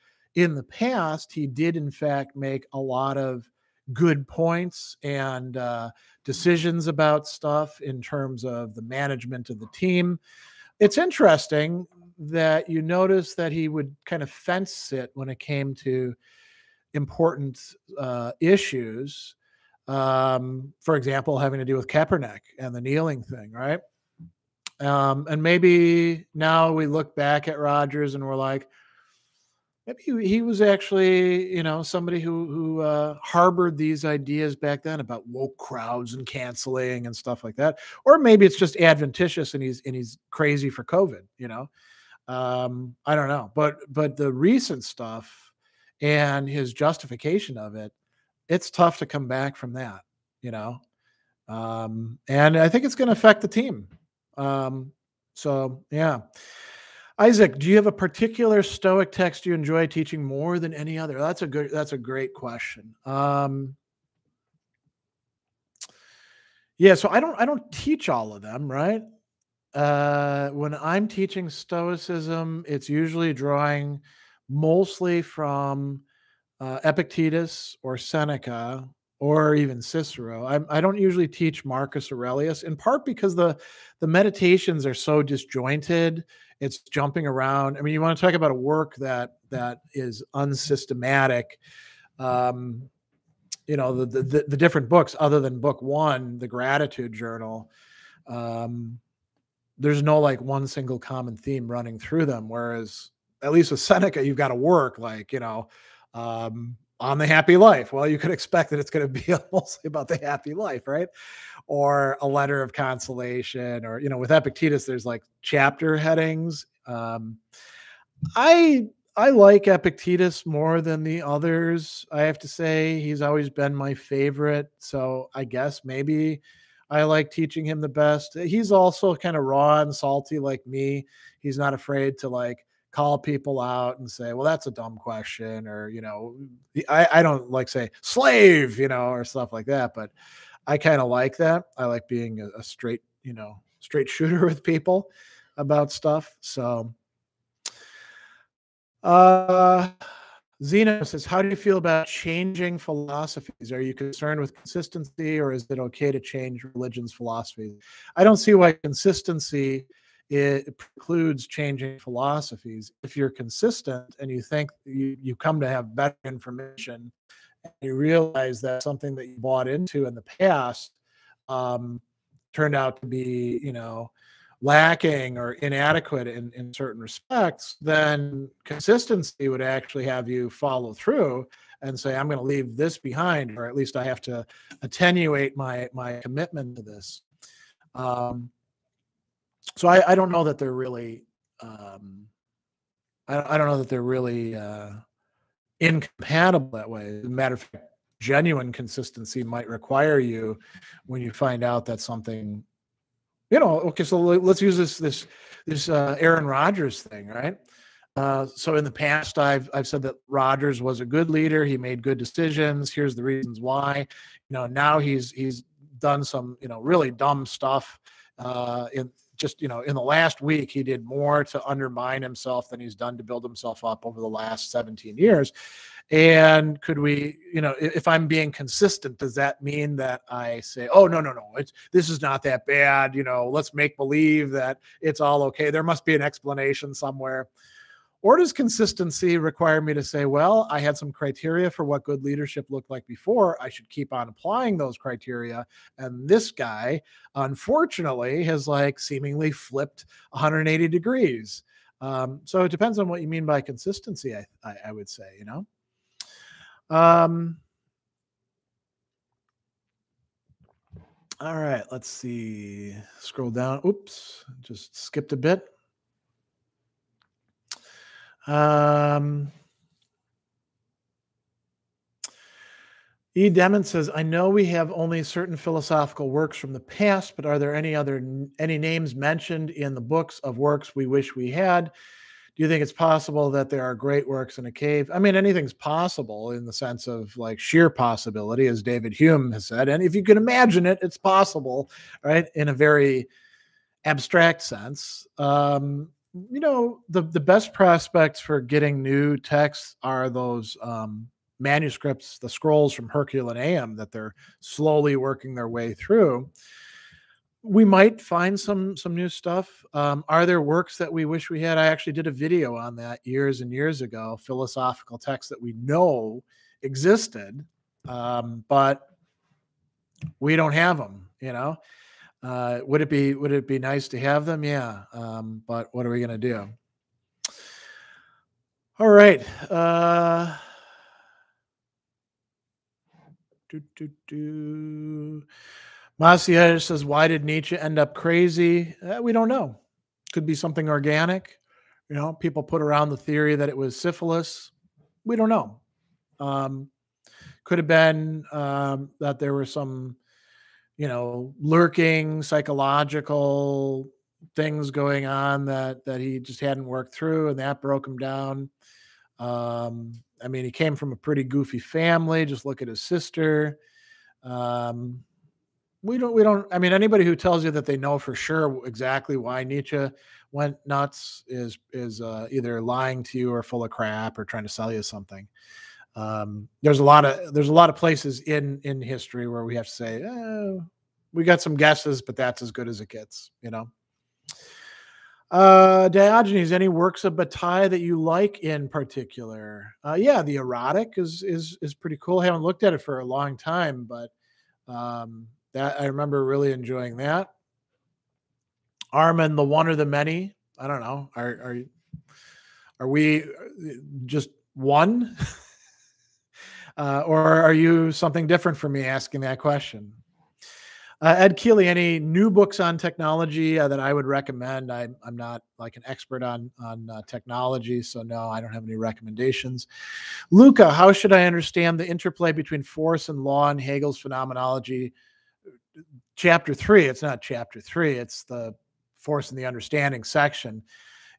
in the past, he did, in fact, make a lot of good points and uh, decisions about stuff in terms of the management of the team. It's interesting that you notice that he would kind of fence it when it came to important uh, issues. Um, for example, having to do with Kaepernick and the kneeling thing, right? Um, and maybe now we look back at Rodgers and we're like, maybe he was actually, you know, somebody who who uh, harbored these ideas back then about woke crowds and canceling and stuff like that. Or maybe it's just adventitious and he's and he's crazy for COVID. You know, um, I don't know. But but the recent stuff and his justification of it, it's tough to come back from that. You know, um, and I think it's going to affect the team. Um, so yeah. Isaac, do you have a particular Stoic text you enjoy teaching more than any other? That's a good, that's a great question. Um, yeah, so I don't, I don't teach all of them, right? Uh, when I'm teaching Stoicism, it's usually drawing mostly from uh, Epictetus or Seneca or even Cicero. I, I don't usually teach Marcus Aurelius, in part because the the meditations are so disjointed. It's jumping around. I mean, you want to talk about a work that that is unsystematic. Um, you know, the, the the different books other than book one, the Gratitude Journal. Um, there's no like one single common theme running through them. Whereas at least with Seneca, you've got to work like, you know, um, on the happy life. Well, you could expect that it's going to be mostly about the happy life, right? Or a letter of consolation, or, you know, with Epictetus, there's like chapter headings. Um, I, I like Epictetus more than the others. I have to say he's always been my favorite. So I guess maybe I like teaching him the best. He's also kind of raw and salty like me. He's not afraid to like call people out and say, well, that's a dumb question. Or, you know, I, I don't like say slave, you know, or stuff like that, but I kind of like that. I like being a, a straight, you know, straight shooter with people about stuff. So, uh, Zeno says, how do you feel about changing philosophies? Are you concerned with consistency, or is it okay to change religions, philosophies? I don't see why consistency it precludes changing philosophies. If you're consistent and you think you, you come to have better information, and you realize that something that you bought into in the past um, turned out to be, you know, lacking or inadequate in, in certain respects, then consistency would actually have you follow through and say, I'm going to leave this behind, or at least I have to attenuate my, my commitment to this. Um, So I, I don't know that they're really, um, I, I don't know that they're really uh, incompatible that way. As a matter of fact, genuine consistency might require you, when you find out that something, you know, okay, so let's use this, this, this uh, Aaron Rodgers thing, right? Uh, so in the past, I've, I've said that Rodgers was a good leader. He made good decisions. Here's the reasons why. You know, now he's, he's done some, you know, really dumb stuff uh, in, just, you know, in the last week, he did more to undermine himself than he's done to build himself up over the last seventeen years. And could we, you know, if I'm being consistent, does that mean that I say, oh, no, no, no, it's, this is not that bad. You know, let's make believe that it's all okay. There must be an explanation somewhere. Or does consistency require me to say, well, I had some criteria for what good leadership looked like before. I should keep on applying those criteria. And this guy, unfortunately, has like seemingly flipped one hundred eighty degrees. Um, so it depends on what you mean by consistency, I, I, I would say, you know. Um, all right, let's see. Scroll down. Oops, just skipped a bit. Um, E. Demon says, I know we have only certain philosophical works from the past, but are there any other any names mentioned in the books of works we wish we had? Do you think it's possible that there are great works in a cave? I mean, anything's possible in the sense of like sheer possibility, as David Hume has said. And if you can imagine it, it's possible, right? In a very abstract sense. Um, you know, the, the best prospects for getting new texts are those um, manuscripts, the scrolls from Herculaneum that they're slowly working their way through. We might find some some new stuff. Um, are there works that we wish we had? I actually did a video on that years and years ago, philosophical texts that we know existed, um, but we don't have them, you know? Uh, would it be would it be nice to have them? Yeah, um, but what are we going to do? All right. Uh, do, do, do. Masier says, why did Nietzsche end up crazy? Uh, we don't know. Could be something organic. You know, people put around the theory that it was syphilis. We don't know. Um, could have been um, that there were some, you know, lurking psychological things going on that, that he just hadn't worked through, and that broke him down. Um, I mean, he came from a pretty goofy family. Just look at his sister. Um, We don't, we don't, I mean, anybody who tells you that they know for sure exactly why Nietzsche went nuts is, is uh, either lying to you or full of crap or trying to sell you something. Um, there's a lot of, there's a lot of places in, in history where we have to say, oh, we got some guesses, but that's as good as it gets, you know? Uh, Diogenes, any works of Bataille that you like in particular? Uh, yeah, the erotic is, is, is pretty cool. I haven't looked at it for a long time, but, um, that, I remember really enjoying that. Armin, the one or the many? I don't know. Are are, are we just one? uh, or are you something different from me asking that question? Uh, Ed Keeley, any new books on technology uh, that I would recommend? I, I'm not like an expert on, on uh, technology, so no, I don't have any recommendations. Luca, how should I understand the interplay between force and law in Hegel's phenomenology? Chapter three, it's not chapter three, it's the force and the understanding section.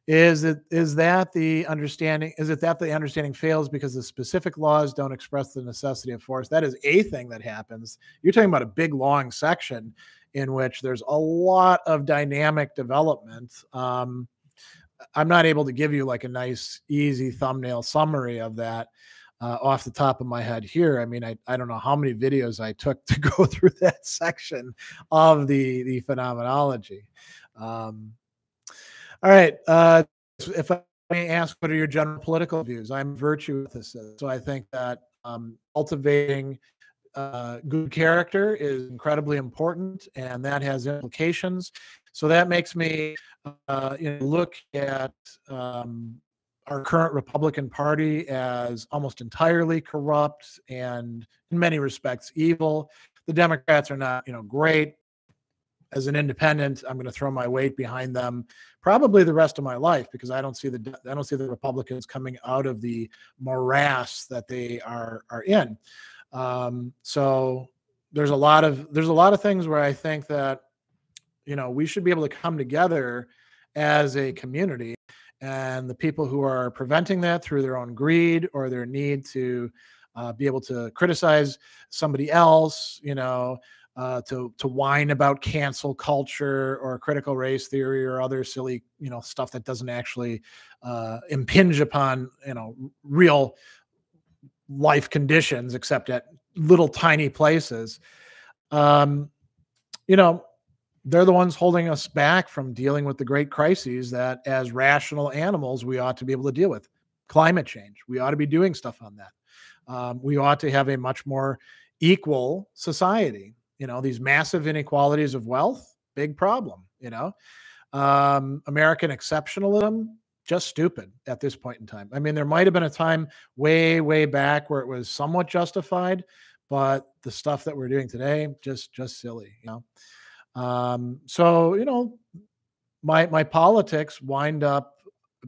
Is it is that the understanding, is it that the understanding fails because the specific laws don't express the necessity of force? That is a thing that happens. You're talking about a big long section in which there's a lot of dynamic development. Um, I'm not able to give you like a nice, easy thumbnail summary of that. Uh, off the top of my head here. I mean, I, I don't know how many videos I took to go through that section of the, the phenomenology. Um, all right. Uh, if I may ask, what are your general political views? I'm virtuous. So I think that um, cultivating uh, good character is incredibly important, and that has implications. So that makes me uh, you know, look at um, our current Republican Party as almost entirely corrupt and in many respects evil. The Democrats are not, you know, great. As an independent, I'm going to throw my weight behind them probably the rest of my life, because I don't see the I don't see the Republicans coming out of the morass that they are are in. Um, so there's a lot of there's a lot of things where I think that, you know, we should be able to come together as a community. And the people who are preventing that through their own greed or their need to uh, be able to criticize somebody else, you know, uh, to to whine about cancel culture or critical race theory or other silly, you know, stuff that doesn't actually uh, impinge upon, you know, real life conditions, except at little tiny places, um, you know, they're the ones holding us back from dealing with the great crises that as rational animals, we ought to be able to deal with. Climate change, we ought to be doing stuff on that. Um, we ought to have a much more equal society. You know, these massive inequalities of wealth, big problem, you know. Um, American exceptionalism, just stupid at this point in time. I mean, there might have been a time way, way back where it was somewhat justified, but the stuff that we're doing today, just, just silly, you know. Um, so, you know, my, my politics wind up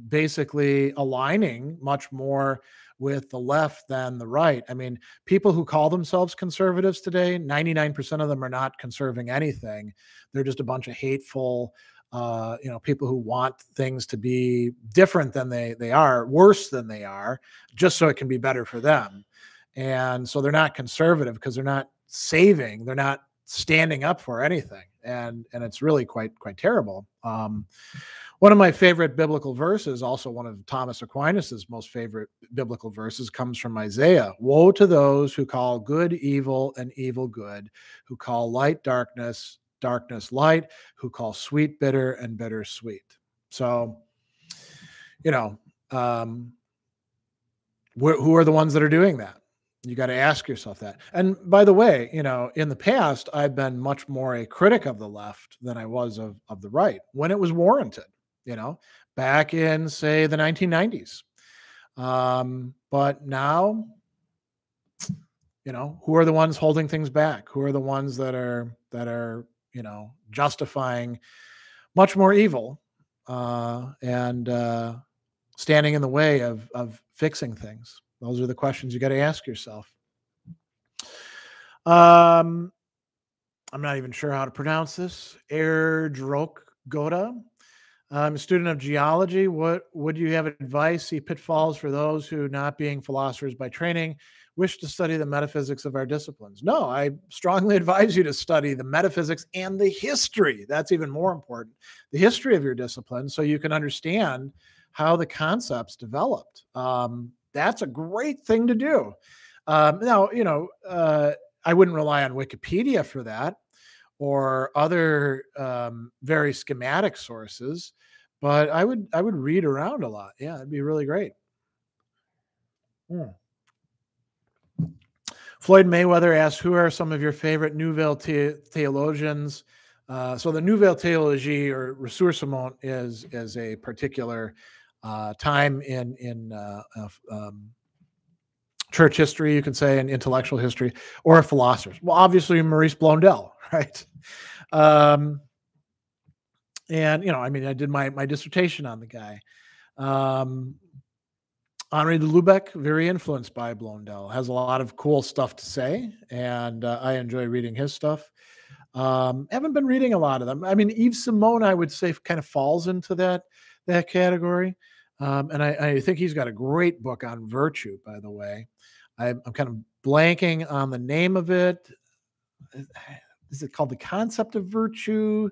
basically aligning much more with the left than the right. I mean, people who call themselves conservatives today, ninety-nine percent of them are not conserving anything. They're just a bunch of hateful, uh, you know, people who want things to be different than they, they are, worse than they are, just so it can be better for them. And so they're not conservative because they're not saving, they're not standing up for anything. And, and it's really quite, quite terrible. Um, one of my favorite biblical verses, also one of Thomas Aquinas's most favorite biblical verses, comes from Isaiah. Woe to those who call good evil and evil good, who call light darkness, darkness light, who call sweet bitter and bitter sweet. So, you know, um, wh- who are the ones that are doing that? You got to ask yourself that. And by the way, you know, in the past, I've been much more a critic of the left than I was of, of the right when it was warranted, you know, back in, say, the nineteen nineties. Um, but now, you know, who are the ones holding things back? Who are the ones that are, that are, you know, justifying much more evil uh, and uh, standing in the way of, of fixing things? Those are the questions you got to ask yourself. Um, I'm not even sure how to pronounce this. Erdrok Goda. I'm a student of geology. What would you have advice? See pitfalls for those who, not being philosophers by training, wish to study the metaphysics of our disciplines. No, I strongly advise you to study the metaphysics and the history. That's even more important. The history of your discipline, so you can understand how the concepts developed. Um, That's a great thing to do. Um, now, you know, uh, I wouldn't rely on Wikipedia for that or other um, very schematic sources, but I would I would read around a lot. Yeah, it'd be really great. Hmm. Floyd Mayweather asks, who are some of your favorite Nouvelle the theologians? Uh, so the Nouvelle Théologie or Ressourcement is is a particular Uh, time in in uh, uh, um, church history, you can say, and intellectual history, or philosophers. Well, obviously Maurice Blondel, right? Um, and you know, I mean, I did my my dissertation on the guy. Um, Henri de Lubeck, very influenced by Blondel, has a lot of cool stuff to say, and uh, I enjoy reading his stuff. Um, haven't been reading a lot of them. I mean, Yves Simon, I would say, kind of falls into that. that category. Um, and I, I think he's got a great book on virtue, by the way. I, I'm kind of blanking on the name of it. Is it called The Concept of Virtue?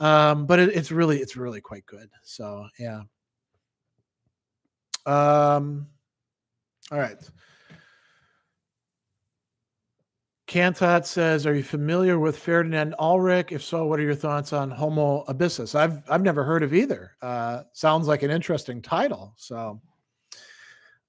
Um, but it, it's really, it's really quite good. So, yeah. Um, all right. Cantot says, are you familiar with Ferdinand Ulrich? If so, what are your thoughts on Homo abyssus? I've, I've never heard of either. Uh, sounds like an interesting title. So,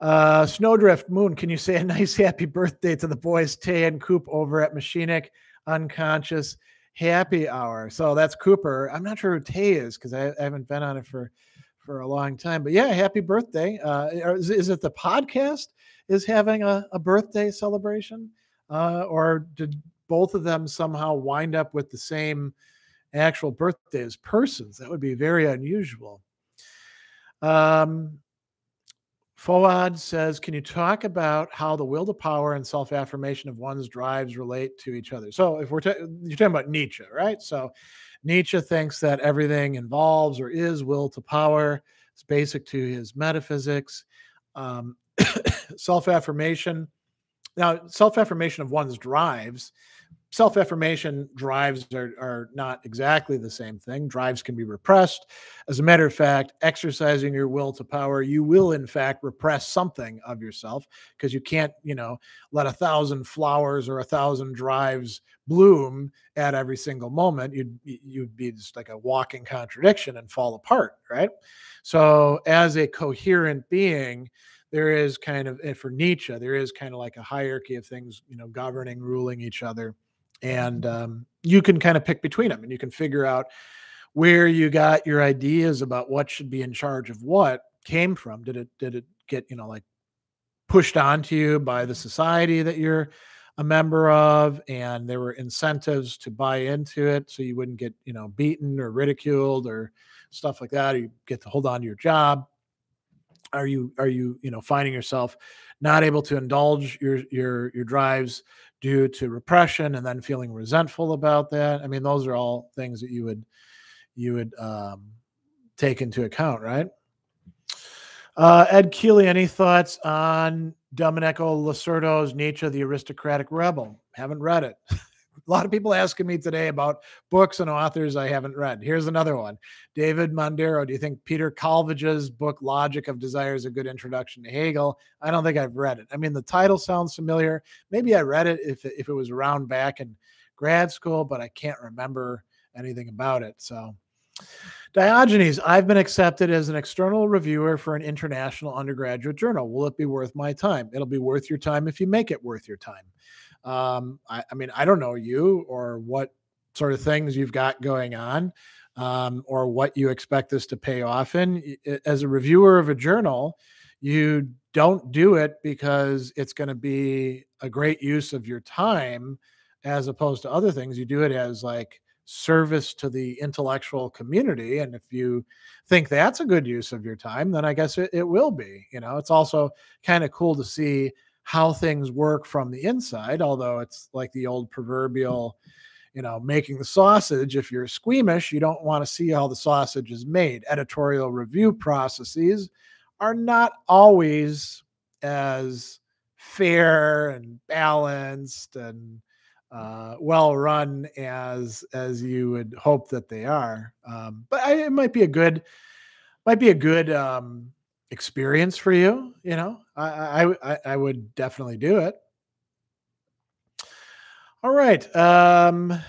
uh, Snowdrift Moon, can you say a nice happy birthday to the boys, Tay and Coop over at Machinic Unconscious Happy Hour? So that's Cooper. I'm not sure who Tay is because I, I haven't been on it for, for a long time. But yeah, happy birthday. Uh, is, is it the podcast is having a, a birthday celebration? Uh, or did both of them somehow wind up with the same actual birthday as persons? That would be very unusual. Um, Fouad says, can you talk about how the will to power and self-affirmation of one's drives relate to each other? So if we're ta you're talking about Nietzsche, right? So Nietzsche thinks that everything involves or is will to power. It's basic to his metaphysics. Um, self-affirmation. Now, self-affirmation of one's drives self-affirmation drives are, are not exactly the same thing. Drives can be repressed. As a matter of fact, exercising your will to power, you will in fact repress something of yourself, because you can't, you know, let a thousand flowers or a thousand drives bloom at every single moment. You'd, you'd be just like a walking contradiction and fall apart, right? So as a coherent being, there is kind of, and for Nietzsche, there is kind of like a hierarchy of things, you know, governing, ruling each other. And um, you can kind of pick between them, and you can figure out where you got your ideas about what should be in charge of what came from. Did it, did it get, you know, like pushed onto you by the society that you're a member of, and there were incentives to buy into it so you wouldn't get, you know, beaten or ridiculed or stuff like that, or you get to hold on to your job? Are you, are you, you know, finding yourself not able to indulge your, your, your drives due to repression and then feeling resentful about that? I mean, those are all things that you would, you would um, take into account, right? Uh, Ed Keeley, any thoughts on Domenico Lacerdo's Nietzsche, the Aristocratic Rebel? Haven't read it. A lot of people asking me today about books and authors I haven't read. Here's another one. David Mondero, do you think Peter Calvage's book Logic of Desire is a good introduction to Hegel? I don't think I've read it. I mean, the title sounds familiar. Maybe I read it if, if it was around back in grad school, but I can't remember anything about it. So Diogenes, I've been accepted as an external reviewer for an international undergraduate journal. Will it be worth my time? It'll be worth your time if you make it worth your time. Um, I, I mean, I don't know you or what sort of things you've got going on, um, or what you expect this to pay off in. As a reviewer of a journal, you don't do it because it's going to be a great use of your time as opposed to other things. You do it as like service to the intellectual community. And if you think that's a good use of your time, then I guess it, it will be. You know, it's also kind of cool to see how things work from the inside, although it's like the old proverbial, you know, making the sausage. If you're squeamish, you don't want to see how the sausage is made. Editorial review processes are not always as fair and balanced and uh, well run as as you would hope that they are. Um, but I, it might be a good, might be a good. Um, experience for you, you know, I, I, I would definitely do it. All right. Um,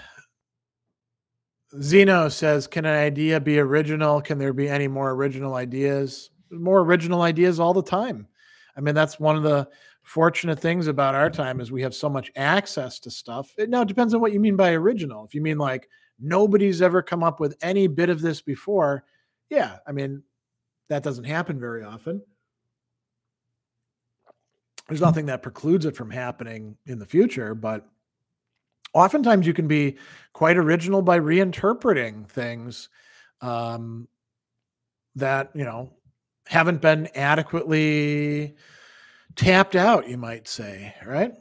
Zeno says, can an idea be original? Can there be any more original ideas? More original ideas all the time. I mean, that's one of the fortunate things about our time is we have so much access to stuff. It, now it depends on what you mean by original. If you mean like nobody's ever come up with any bit of this before. Yeah. I mean, that doesn't happen very often. There's nothing that precludes it from happening in the future, but oftentimes you can be quite original by reinterpreting things um, that, you know, haven't been adequately tapped out, you might say, right?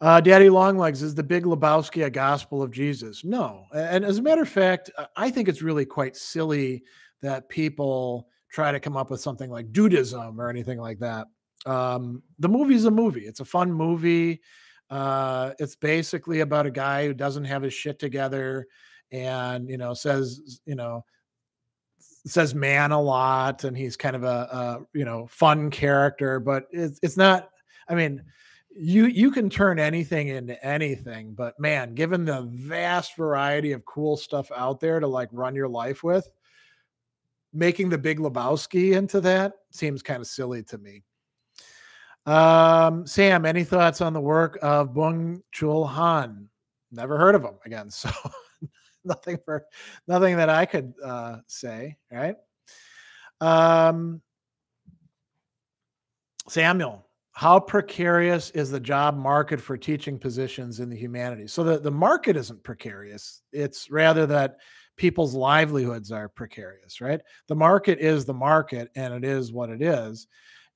Uh, Daddy Longlegs, is The Big Lebowski a gospel of Jesus? No. And as a matter of fact, I think it's really quite silly that people try to come up with something like Judaism or anything like that. Um, the movie's a movie. It's a fun movie. Uh, it's basically about a guy who doesn't have his shit together and, you know, says, you know, says man a lot. And he's kind of a, a you know, fun character, but it's, it's not, I mean, You you can turn anything into anything, but man, given the vast variety of cool stuff out there to like run your life with, making The Big Lebowski into that seems kind of silly to me. Um, Sam, any thoughts on the work of Bung Chul Han? Never heard of him again, so nothing for nothing that I could uh, say. Right, um, Samuel. How precarious is the job market for teaching positions in the humanities? So the, the market isn't precarious. It's rather that people's livelihoods are precarious, right? The market is the market and it is what it is.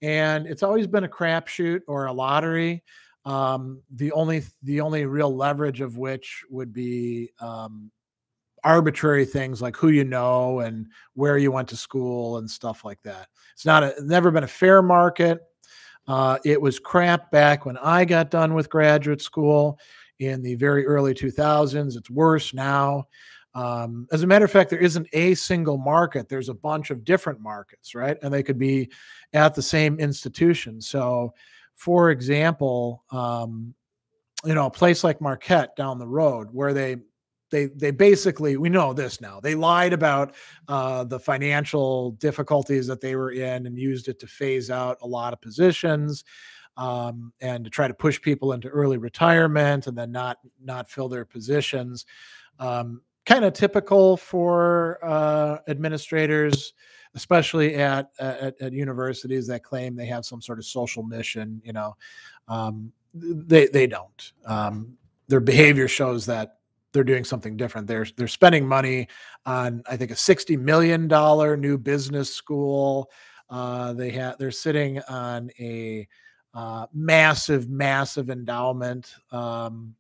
And it's always been a crapshoot or a lottery. Um, the only, the only real leverage of which would be um, arbitrary things like who you know and where you went to school and stuff like that. It's not a, never been a fair market. Uh, it was crap back when I got done with graduate school in the very early two thousands. It's worse now. Um, as a matter of fact, there isn't a single market. There's a bunch of different markets, right? And they could be at the same institution. So, for example, um, you know, a place like Marquette down the road where they They, they basically, we know this now, they lied about uh, the financial difficulties that they were in and used it to phase out a lot of positions um, and to try to push people into early retirement and then not, not fill their positions. Um, kind of typical for uh, administrators, especially at, at, at universities that claim they have some sort of social mission, you know, um, they, they don't. Um, their behavior shows that they're doing something different. They're, they're spending money on, I think, a sixty million dollar new business school. Uh, they ha they're sitting on a uh, massive, massive endowment. Um,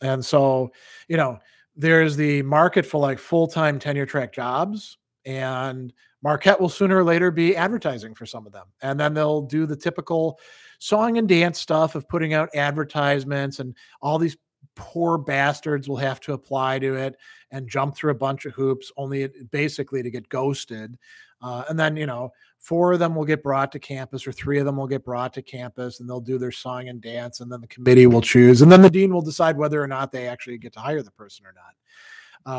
and so, you know, there's the market for like full-time tenure track jobs, and Marquette will sooner or later be advertising for some of them. And then they'll do the typical song and dance stuff of putting out advertisements, and all these poor bastards will have to apply to it and jump through a bunch of hoops, only basically to get ghosted. Uh, and then, you know, four of them will get brought to campus, or three of them will get brought to campus, and they'll do their song and dance. And then the committee will choose, and then the dean will decide whether or not they actually get to hire the person or not.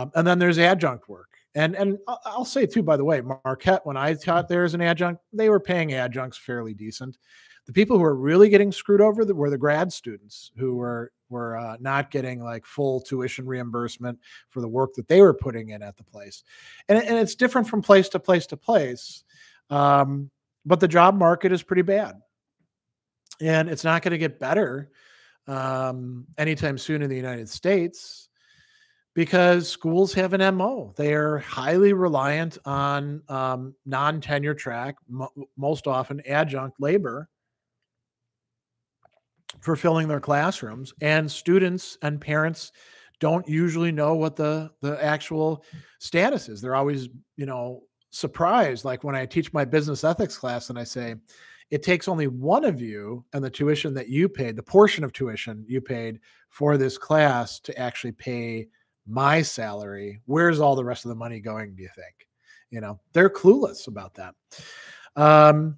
Um, and then there's adjunct work. And, and I'll say too, by the way, Marquette, when I taught there as an adjunct, they were paying adjuncts fairly decent. The people who were really getting screwed over were the grad students who were, were uh, not getting like full tuition reimbursement for the work that they were putting in at the place. And, and it's different from place to place to place. Um, but the job market is pretty bad, and it's not going to get better um, anytime soon in the United States, because schools have an M O. They are highly reliant on um, non-tenure track, mo most often adjunct labor, for filling their classrooms. And students and parents don't usually know what the, the actual status is. They're always, you know, surprised. Like when I teach my business ethics class and I say, it takes only one of you and the tuition that you paid, the portion of tuition you paid for this class, to actually pay my salary. Where's all the rest of the money going, do you think? You know, they're clueless about that. Um,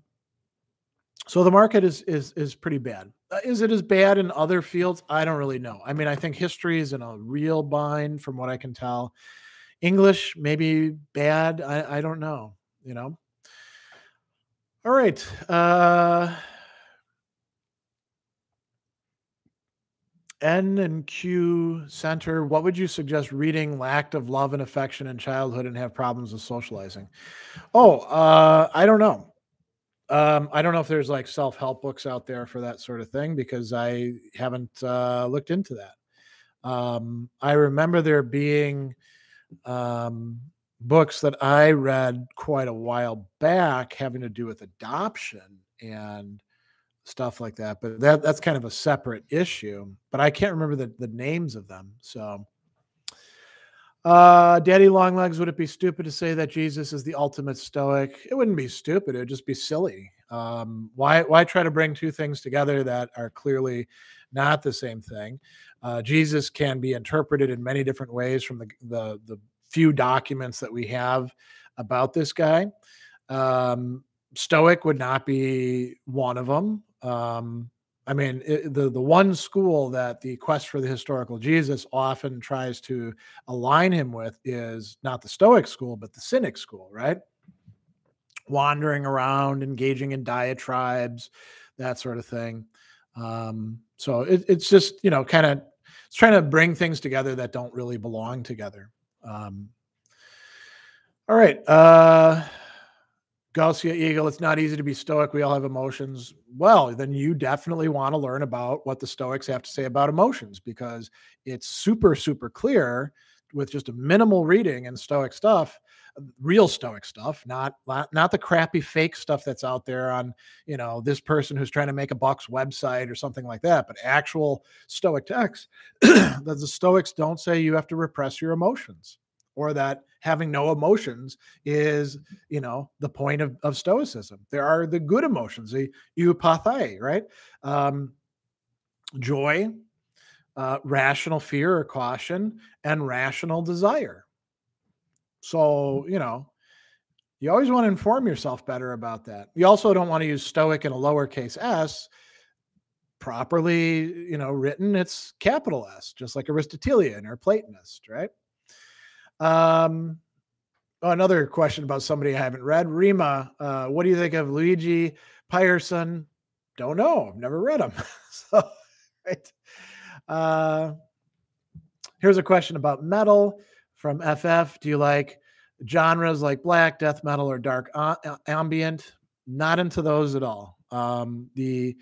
so the market is, is, is pretty bad. Is it as bad in other fields? I don't really know. I mean, I think history is in a real bind from what I can tell. English, maybe bad. I, I don't know, you know? All right. Uh, N and Q Center, what would you suggest reading lacked of love and affection in childhood and have problems with socializing? Oh, uh, I don't know. Um, I don't know if there's like self-help books out there for that sort of thing, because I haven't uh, looked into that. Um, I remember there being um, books that I read quite a while back having to do with adoption and stuff like that, but that, that's kind of a separate issue, but I can't remember the, the names of them. So Uh, Daddy Longlegs, would it be stupid to say that Jesus is the ultimate Stoic? It wouldn't be stupid. It would just be silly. Um, why, why try to bring two things together that are clearly not the same thing? Uh, Jesus can be interpreted in many different ways from the, the, the few documents that we have about this guy. Um, Stoic would not be one of them. Um, I mean, it, the, the one school that the Quest for the Historical Jesus often tries to align him with is not the Stoic school, but the Cynic school, right? Wandering around, engaging in diatribes, that sort of thing. Um, so it, it's just, you know, kind of trying to bring things together that don't really belong together. Um, all right. Uh, Gausia Eagle, it's not easy to be Stoic. We all have emotions. Well, then you definitely want to learn about what the Stoics have to say about emotions, because it's super, super clear with just a minimal reading and Stoic stuff, real Stoic stuff, not, not, not the crappy fake stuff that's out there on, you know, this person who's trying to make a bucks website or something like that, but actual Stoic texts that the Stoics don't say you have to repress your emotions, or that, having no emotions is, you know, the point of, of Stoicism. There are the good emotions, the eupathai, right? Um, joy, uh, rational fear or caution, and rational desire. So, you know, you always want to inform yourself better about that. You also don't want to use Stoic in a lowercase s. Properly, you know, written, it's capital S, just like Aristotelian or Platonist, right? Um, oh, another question about somebody I haven't read. Rima, uh, what do you think of Luigi Pierson? Don't know. I've never read him. So, right. Uh, here's a question about metal from F F. Do you like genres like black, death metal, or dark ambient? Not into those at all. Um, the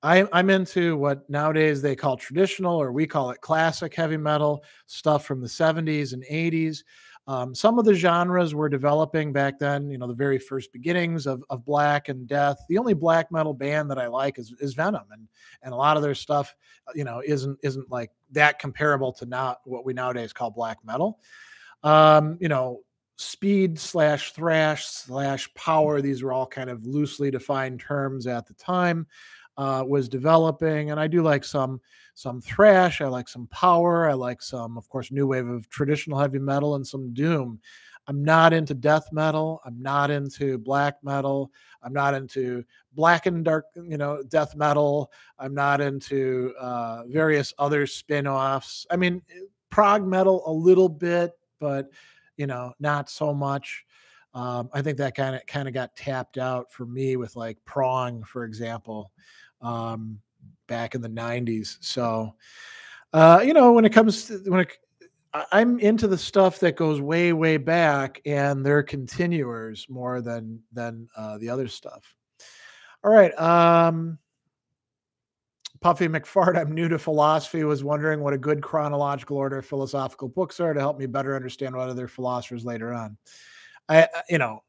I, I'm into what nowadays they call traditional, or we call it classic heavy metal, stuff from the seventies and eighties. Um, some of the genres were developing back then, you know, the very first beginnings of, of black and death. The only black metal band that I like is, is Venom. And, and a lot of their stuff, you know, isn't, isn't like that comparable to not what we nowadays call black metal. Um, you know, speed slash thrash slash power. These were all kind of loosely defined terms at the time. Uh, was developing, and I do like some some thrash, I like some power, I like some, of course, new wave of traditional heavy metal, and some doom. I'm not into death metal, I'm not into black metal, I'm not into black and dark, you know, death metal, I'm not into uh, various other spin-offs. I mean, prog metal a little bit, but, you know, not so much. Um, I think that kind of kind of got tapped out for me with like prong, for example, um, back in the nineties. So, uh, you know, when it comes to, when it, I'm into the stuff that goes way, way back and they're continuers more than, than, uh, the other stuff. All right. Um, Puffy McFart, I'm new to philosophy, was wondering what a good chronological order of philosophical books are to help me better understand what other philosophers later on. I, you know,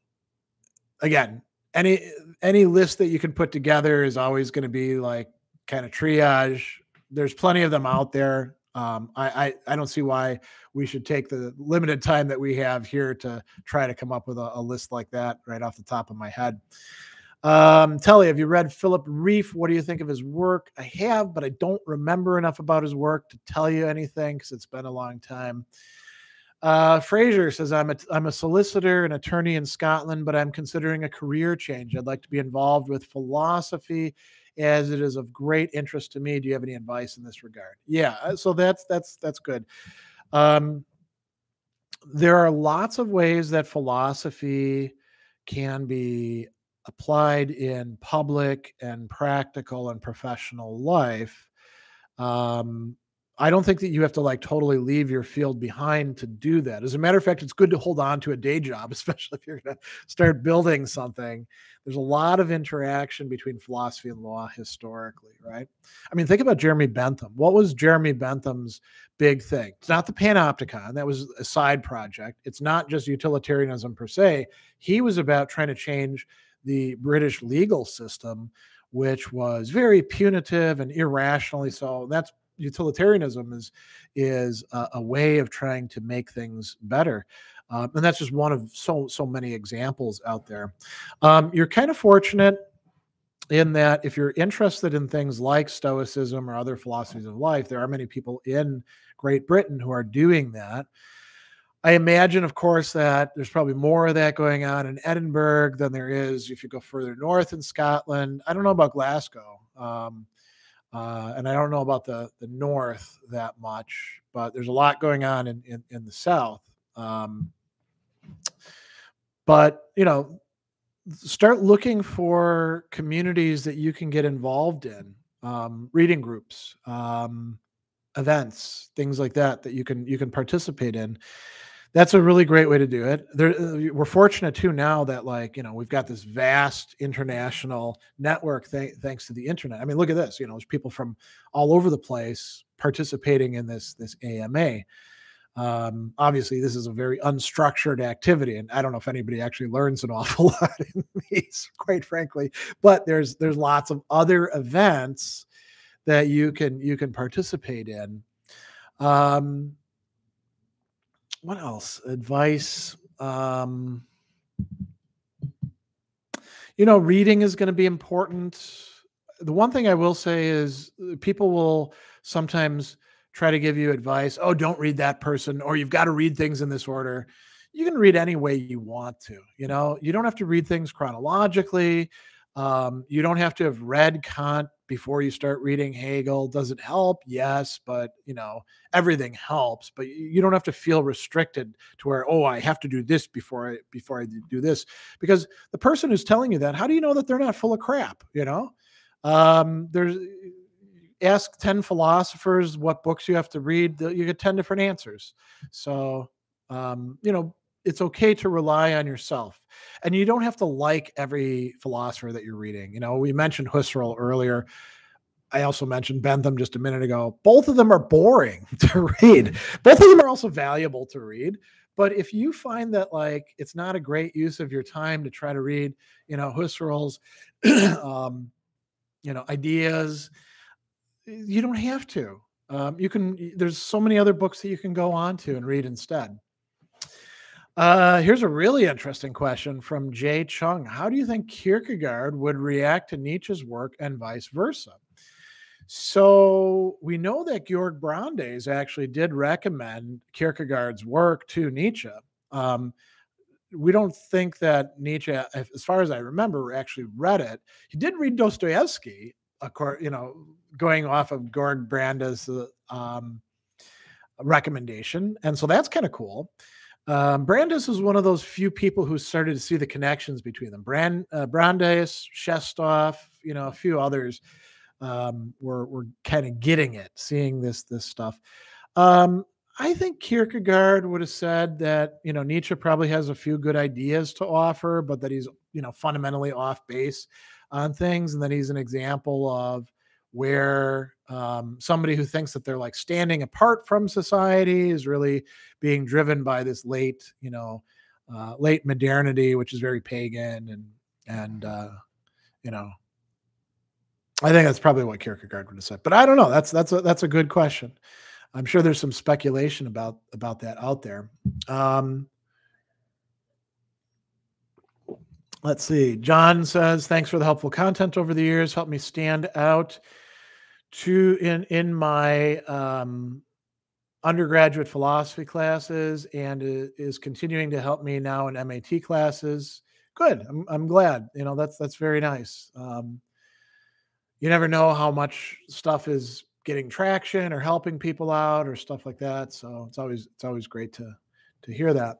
again, any, any list that you can put together is always going to be like kind of triage. There's plenty of them out there. Um, I, I, I don't see why we should take the limited time that we have here to try to come up with a, a list like that right off the top of my head. Um, Telly, have you read Philip Reeve? What do you think of his work? I have, but I don't remember enough about his work to tell you anything because it's been a long time. Uh, Fraser says, I'm a, I'm a solicitor and attorney in Scotland, but I'm considering a career change. I'd like to be involved with philosophy as it is of great interest to me. Do you have any advice in this regard? Yeah. So that's, that's, that's good. Um, there are lots of ways that philosophy can be applied in public and practical and professional life. Um, I don't think that you have to like totally leave your field behind to do that. As a matter of fact, it's good to hold on to a day job, especially if you're going to start building something. There's a lot of interaction between philosophy and law historically, right? I mean, think about Jeremy Bentham. What was Jeremy Bentham's big thing? It's not the panopticon. That was a side project. It's not just utilitarianism per se. He was about trying to change the British legal system, which was very punitive and irrationally so. That's utilitarianism is, is a, a way of trying to make things better. Um, and that's just one of so, so many examples out there. Um, you're kind of fortunate in that if you're interested in things like Stoicism or other philosophies of life, there are many people in Great Britain who are doing that. I imagine, of course, that there's probably more of that going on in Edinburgh than there is if you go further north in Scotland. I don't know about Glasgow. Um, Uh, and I don't know about the, the north that much, but there's a lot going on in, in, in the south. Um, but, you know, start looking for communities that you can get involved in, um, reading groups, um, events, things like that, that you can, you can participate in. That's a really great way to do it. There, we're fortunate too now that like, you know, we've got this vast international network th thanks to the internet. I mean, look at this, you know, there's people from all over the place participating in this, this A M A. Um, obviously this is a very unstructured activity and I don't know if anybody actually learns an awful lot in these, quite frankly, but there's, there's lots of other events that you can, you can participate in. Um, What else? Advice. Um, you know, reading is going to be important. The one thing I will say is people will sometimes try to give you advice. Oh, don't read that person, or you've got to read things in this order. You can read any way you want to, you know, you don't have to read things chronologically. Um, you don't have to have read Kant before you start reading Hegel. Does it help? Yes, but you know, everything helps, but you don't have to feel restricted to where, oh, I have to do this before I, before I do this, because the person who's telling you that, how do you know that they're not full of crap? You know, um, there's, ask ten philosophers what books you have to read. You get ten different answers. So, um, you know, it's okay to rely on yourself, and you don't have to like every philosopher that you're reading. You know, we mentioned Husserl earlier. I also mentioned Bentham just a minute ago. Both of them are boring to read. Both of them are also valuable to read. But if you find that, like, it's not a great use of your time to try to read, you know, Husserl's, um, you know, ideas, you don't have to. Um, you can, there's so many other books that you can go on to and read instead. Uh, here's a really interesting question from Jay Chung. How do you think Kierkegaard would react to Nietzsche's work and vice versa? So we know that Georg Brandes actually did recommend Kierkegaard's work to Nietzsche. Um, we don't think that Nietzsche, as far as I remember, actually read it. He did read Dostoevsky, of course, you know, going off of Georg Brandes' um, recommendation. And so that's kind of cool. Um, Brandes is one of those few people who started to see the connections between them. Brand, uh, Brandes, Shestov, you know, a few others um, were, were kind of getting it, seeing this, this stuff. Um, I think Kierkegaard would have said that, you know, Nietzsche probably has a few good ideas to offer, but that he's, you know, fundamentally off base on things, and that he's an example of where um, somebody who thinks that they're like standing apart from society is really being driven by this late, you know, uh, late modernity, which is very pagan. And, and uh, you know, I think that's probably what Kierkegaard would have said, but I don't know. That's, that's a, that's a good question. I'm sure there's some speculation about, about that out there. Um, Let's see. John says, thanks for the helpful content over the years. Helped me stand out to in, in my um, undergraduate philosophy classes, and is continuing to help me now in M A T classes. Good. I'm, I'm glad. You know, that's, that's very nice. Um, you never know how much stuff is getting traction or helping people out or stuff like that. So it's always, it's always great to, to hear that.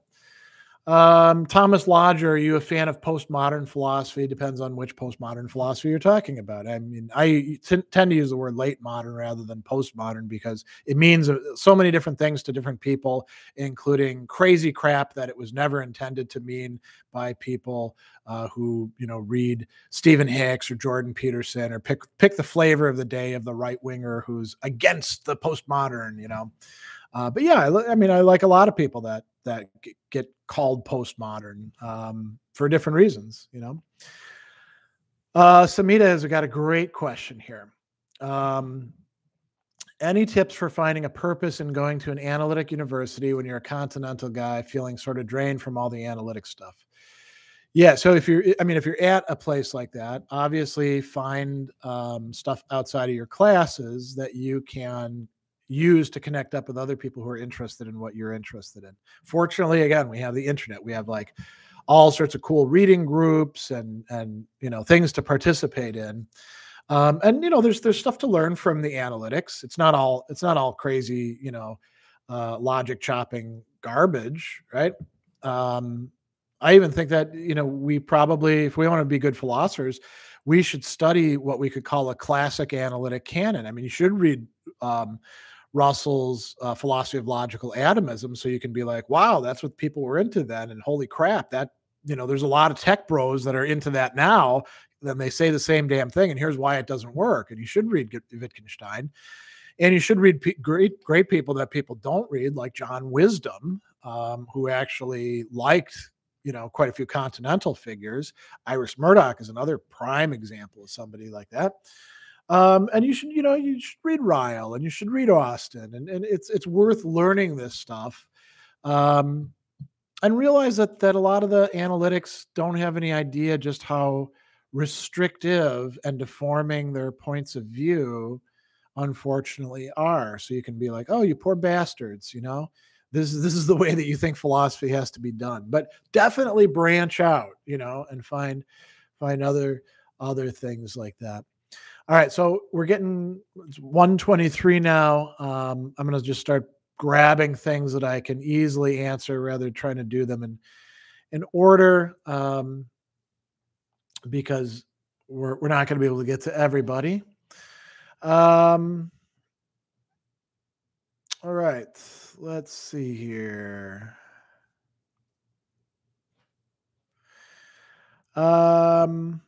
Um, Thomas Lodger, are you a fan of postmodern philosophy? Depends on which postmodern philosophy you're talking about. I mean, I tend to use the word late modern rather than postmodern because it means so many different things to different people, including crazy crap that it was never intended to mean by people uh, who, you know, read Stephen Hicks or Jordan Peterson, or pick, pick the flavor of the day of the right winger who's against the postmodern, you know? Uh, but yeah, I, I mean, I like a lot of people that, that get called postmodern um, for different reasons, you know. Uh, Samita has got a great question here. Um, any tips for finding a purpose in going to an analytic university when you're a continental guy feeling sort of drained from all the analytic stuff? Yeah, so if you're, I mean, if you're at a place like that, obviously find um, stuff outside of your classes that you can use to connect up with other people who are interested in what you're interested in. Fortunately, again, we have the internet. We have like all sorts of cool reading groups and, and, you know, things to participate in. Um, and, you know, there's, there's stuff to learn from the analytics. It's not all, it's not all crazy, you know, uh, logic chopping garbage, right? Um, I even think that, you know, we probably, if we want to be good philosophers, we should study what we could call a classic analytic canon. I mean, you should read, um, Russell's uh, philosophy of logical atomism, so you can be like, wow, that's what people were into then, and holy crap, that, you know, there's a lot of tech bros that are into that now, then they say the same damn thing, and here's why it doesn't work. And you should read Wittgenstein, and you should read great great people that people don't read, like John Wisdom, um, who actually liked, you know, quite a few continental figures. Iris Murdoch is another prime example of somebody like that. Um, and you should, you know, you should read Ryle, and you should read Austin, and, and it's, it's worth learning this stuff. Um, and realize that that a lot of the analytics don't have any idea just how restrictive and deforming their points of view, unfortunately, are. So you can be like, oh, you poor bastards, you know, this is, this is the way that you think philosophy has to be done. But definitely branch out, you know, and find find other other things like that. All right, so we're getting, it's one twenty-three now. Um, I'm going to just start grabbing things that I can easily answer rather than trying to do them in, in order, um, because we're, we're not going to be able to get to everybody. Um, all right, let's see here. Um...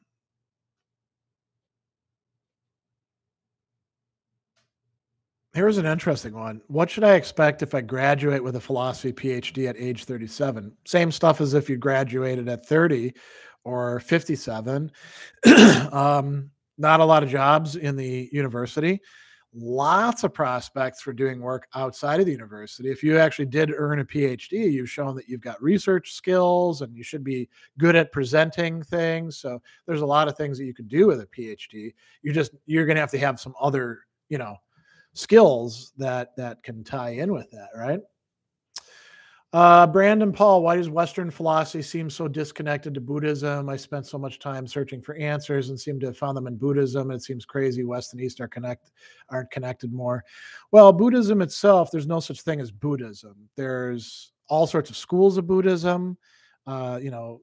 Here's an interesting one. What should I expect if I graduate with a philosophy PhD at age thirty-seven? Same stuff as if you graduated at thirty or fifty-seven. um, not a lot of jobs in the university. Lots of prospects for doing work outside of the university. If you actually did earn a PhD, you've shown that you've got research skills and you should be good at presenting things. So there's a lot of things that you could do with a PhD. You just, you're going to have to have some other, you know, skills that that can tie in with that, right? Uh, Brandon Paul, why does Western philosophy seem so disconnected to Buddhism? I spent so much time searching for answers and seem to have found them in Buddhism. It seems crazy West and East are connect, aren't connected more. Well, Buddhism itself, there's no such thing as Buddhism. There's all sorts of schools of Buddhism, uh, you know,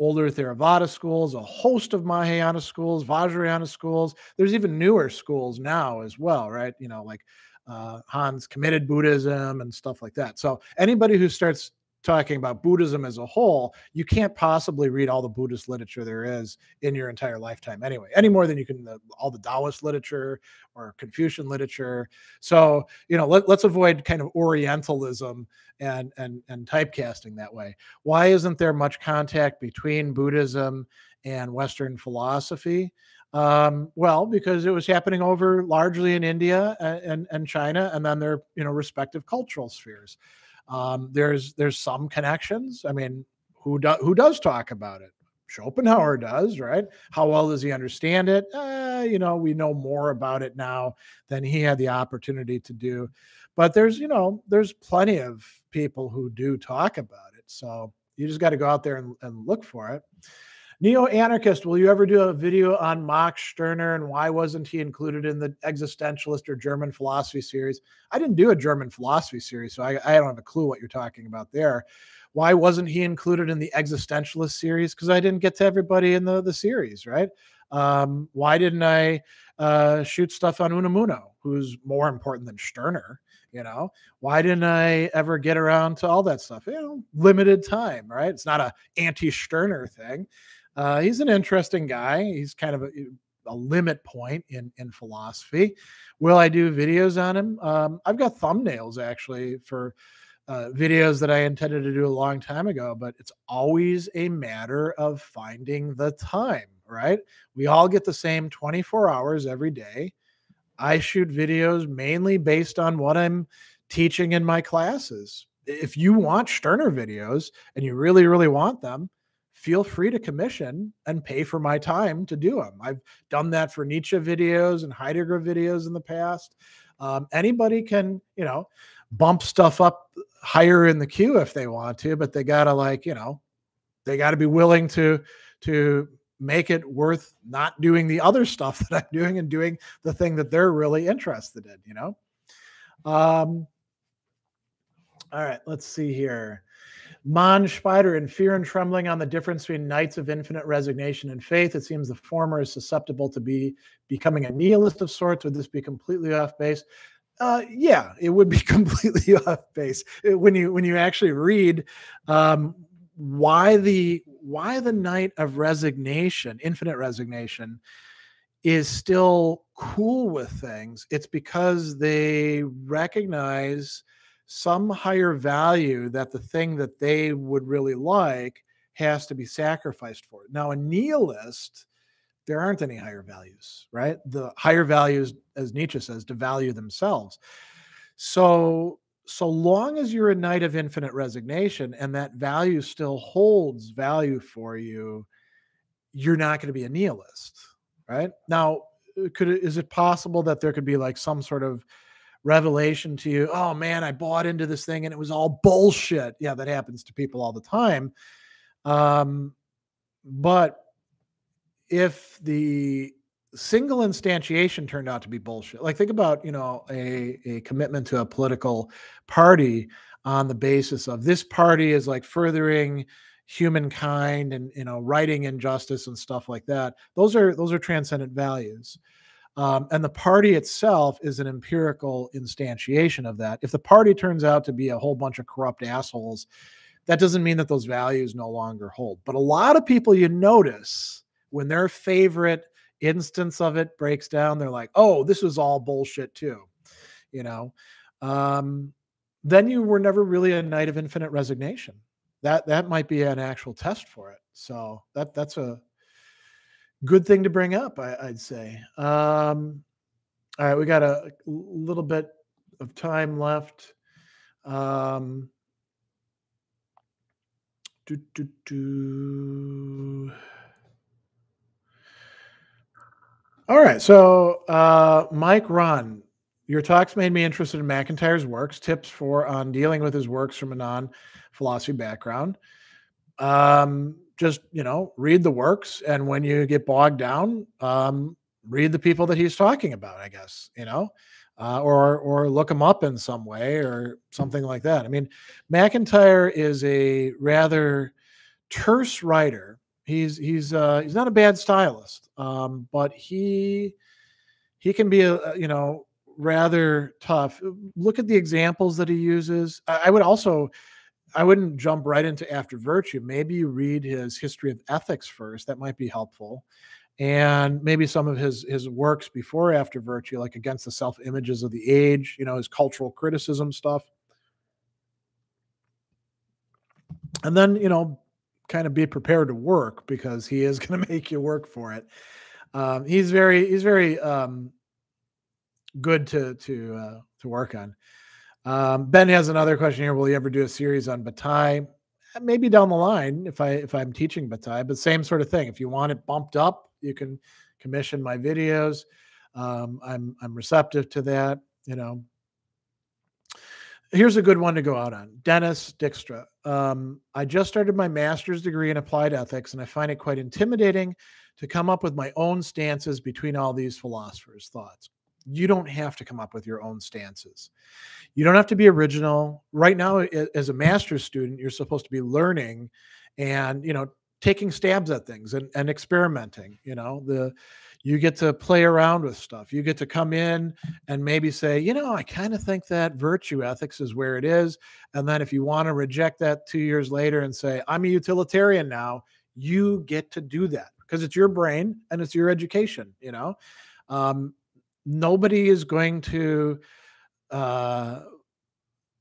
older Theravada schools, a host of Mahayana schools, Vajrayana schools. There's even newer schools now as well, right? You know, like uh, Hans committed Buddhism and stuff like that. So anybody who starts talking about Buddhism as a whole, you can't possibly read all the Buddhist literature there is in your entire lifetime anyway, any more than you can the, all the Taoist literature or Confucian literature. So, you know, let, let's avoid kind of Orientalism and, and, and typecasting that way. Why isn't there much contact between Buddhism and Western philosophy? Um, well, because it was happening over largely in India and, and, and China and then their, you know, respective cultural spheres. Um, there's there's some connections. I mean, who do, who does talk about it? Schopenhauer does, right? How well does he understand it? Uh, you know, we know more about it now than he had the opportunity to do. But there's, you know, there's plenty of people who do talk about it. So you just got to go out there and, and look for it. Neo-anarchist, will you ever do a video on Max Stirner and why wasn't he included in the existentialist or German philosophy series? I didn't do a German philosophy series, so I, I don't have a clue what you're talking about there. Why wasn't he included in the existentialist series? Because I didn't get to everybody in the, the series, right? Um, why didn't I uh, shoot stuff on Unamuno, who's more important than Stirner? You know, why didn't I ever get around to all that stuff? You know, limited time, right? It's not an anti-Stirner thing. Uh, he's an interesting guy. He's kind of a, a limit point in, in philosophy. Will I do videos on him? Um, I've got thumbnails, actually, for uh, videos that I intended to do a long time ago, but it's always a matter of finding the time, right? We all get the same twenty-four hours every day. I shoot videos mainly based on what I'm teaching in my classes. If you want Stirner videos and you really, really want them, feel free to commission and pay for my time to do them. I've done that for Nietzsche videos and Heidegger videos in the past. Um, anybody can, you know, bump stuff up higher in the queue if they want to, but they gotta like, you know, they gotta be willing to, to make it worth not doing the other stuff that I'm doing and doing the thing that they're really interested in, you know? Um, all right, let's see here. Mon Spider, in Fear and Trembling on the difference between Knights of Infinite Resignation and Faith, it seems the former is susceptible to be becoming a nihilist of sorts. Would this be completely off base? Uh, yeah, it would be completely off base. It, when you when you actually read um, why the why the Knight of Resignation, Infinite Resignation, is still cool with things, it's because they recognize some higher value that the thing that they would really like has to be sacrificed for. Now, a nihilist, there aren't any higher values, right? The higher values, as Nietzsche says, devalue themselves. So so long as you're a knight of infinite resignation and that value still holds value for you, you're not going to be a nihilist, right? Now, could is it possible that there could be like some sort of revelation to you? Oh man, I bought into this thing and it was all bullshit. Yeah, that happens to people all the time. Um, but if the single instantiation turned out to be bullshit, like think about, you know, a, a commitment to a political party on the basis of this party is like furthering humankind and, you know, righting injustice and stuff like that. Those are, those are transcendent values. Um, and the party itself is an empirical instantiation of that. If the party turns out to be a whole bunch of corrupt assholes, that doesn't mean that those values no longer hold. But a lot of people, you notice when their favorite instance of it breaks down, they're like, oh, this was all bullshit too. You know, um, then you were never really a knight of infinite resignation. That, that might be an actual test for it. So that, that's a good thing to bring up, I, I'd say. Um, all right, we got a, a little bit of time left. Um, do, do, do. All right, so uh, Mike Ron, your talks made me interested in McIntyre's works, tips for on dealing with his works from a non-philosophy background. Um, just, you know, read the works. And when you get bogged down, um, read the people that he's talking about, I guess, you know, uh, or, or look them up in some way or something like that. I mean, McIntyre is a rather terse writer. He's, he's, uh, he's not a bad stylist, um, but he, he can be, a, you know, rather tough. Look at the examples that he uses. I, I would also, I wouldn't jump right into After Virtue. Maybe you read his History of Ethics first. That might be helpful. And maybe some of his, his works before After Virtue, like Against the Self-Images of the Age, you know, his cultural criticism stuff. And then, you know, kind of be prepared to work, because he is going to make you work for it. Um, he's very, he's very um, good to, to, uh, to work on. Um, Ben has another question here. Will you ever do a series on Bataille? Maybe down the line if, I, if I'm teaching Bataille, but same sort of thing. If you want it bumped up, you can commission my videos. Um, I'm, I'm receptive to that, you know. Here's a good one to go out on. Dennis Dijkstra. Um, I just started my master's degree in applied ethics, and I find it quite intimidating to come up with my own stances between all these philosophers' thoughts. You don't have to come up with your own stances. You don't have to be original. Right now, as a master's student, you're supposed to be learning and, you know, taking stabs at things and, and experimenting. You know, the, you get to play around with stuff. You get to come in and maybe say, you know, I kind of think that virtue ethics is where it is. And then if you want to reject that two years later and say, I'm a utilitarian now, you get to do that because it's your brain and it's your education, you know. Um, Nobody is going to, uh,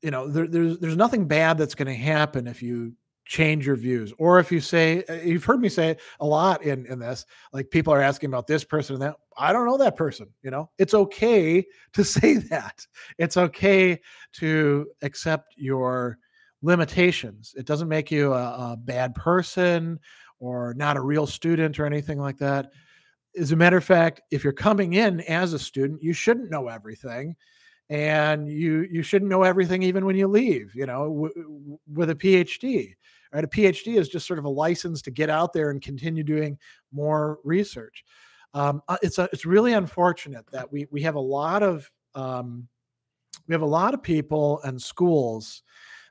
you know, there, there's there's nothing bad that's going to happen if you change your views. Or if you say, you've heard me say a lot in, in this, like people are asking about this person and that. I don't know that person, you know. It's okay to say that. It's okay to accept your limitations. It doesn't make you a, a bad person or not a real student or anything like that. As a matter of fact, if you're coming in as a student, you shouldn't know everything, and you you shouldn't know everything even when you leave, you know, w w with a PhD, right? A PhD is just sort of a license to get out there and continue doing more research. Um, it's a, it's really unfortunate that we we have a lot of um, we have a lot of people and schools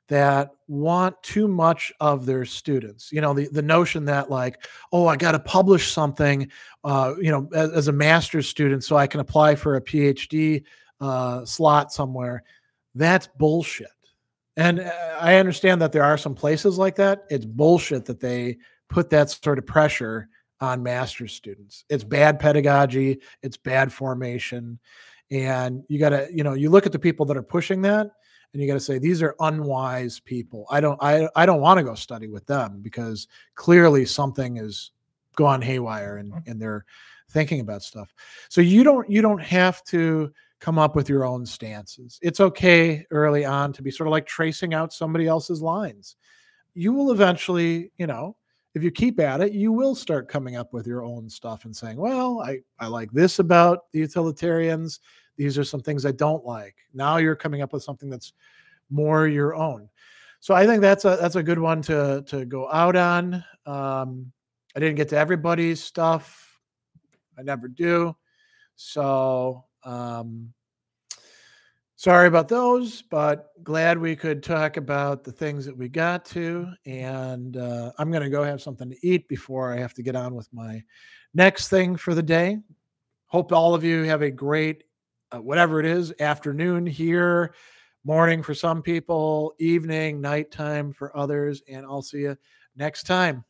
that want too much of their students. You know, the, the notion that like, oh, I got to publish something, uh, you know, as, as a master's student so I can apply for a PhD uh, slot somewhere. That's bullshit. And I understand that there are some places like that. It's bullshit that they put that sort of pressure on master's students. It's bad pedagogy. It's bad formation. And you got to, you know, you look at the people that are pushing that, and you got to say, these are unwise people. I don't, I, I don't want to go study with them because clearly something has gone haywire and, and they're thinking about stuff. So you don't, you don't have to come up with your own stances. It's okay early on to be sort of like tracing out somebody else's lines. You will eventually, you know, if you keep at it, you will start coming up with your own stuff and saying, well, I, I like this about the utilitarians. These are some things I don't like. Now you're coming up with something that's more your own. So I think that's a, that's a good one to, to go out on. Um, I didn't get to everybody's stuff. I never do. So um, sorry about those, but glad we could talk about the things that we got to. And uh, I'm going to go have something to eat before I have to get on with my next thing for the day. Hope all of you have a great, uh, whatever it is, afternoon here, morning for some people, evening, nighttime for others, and I'll see you next time.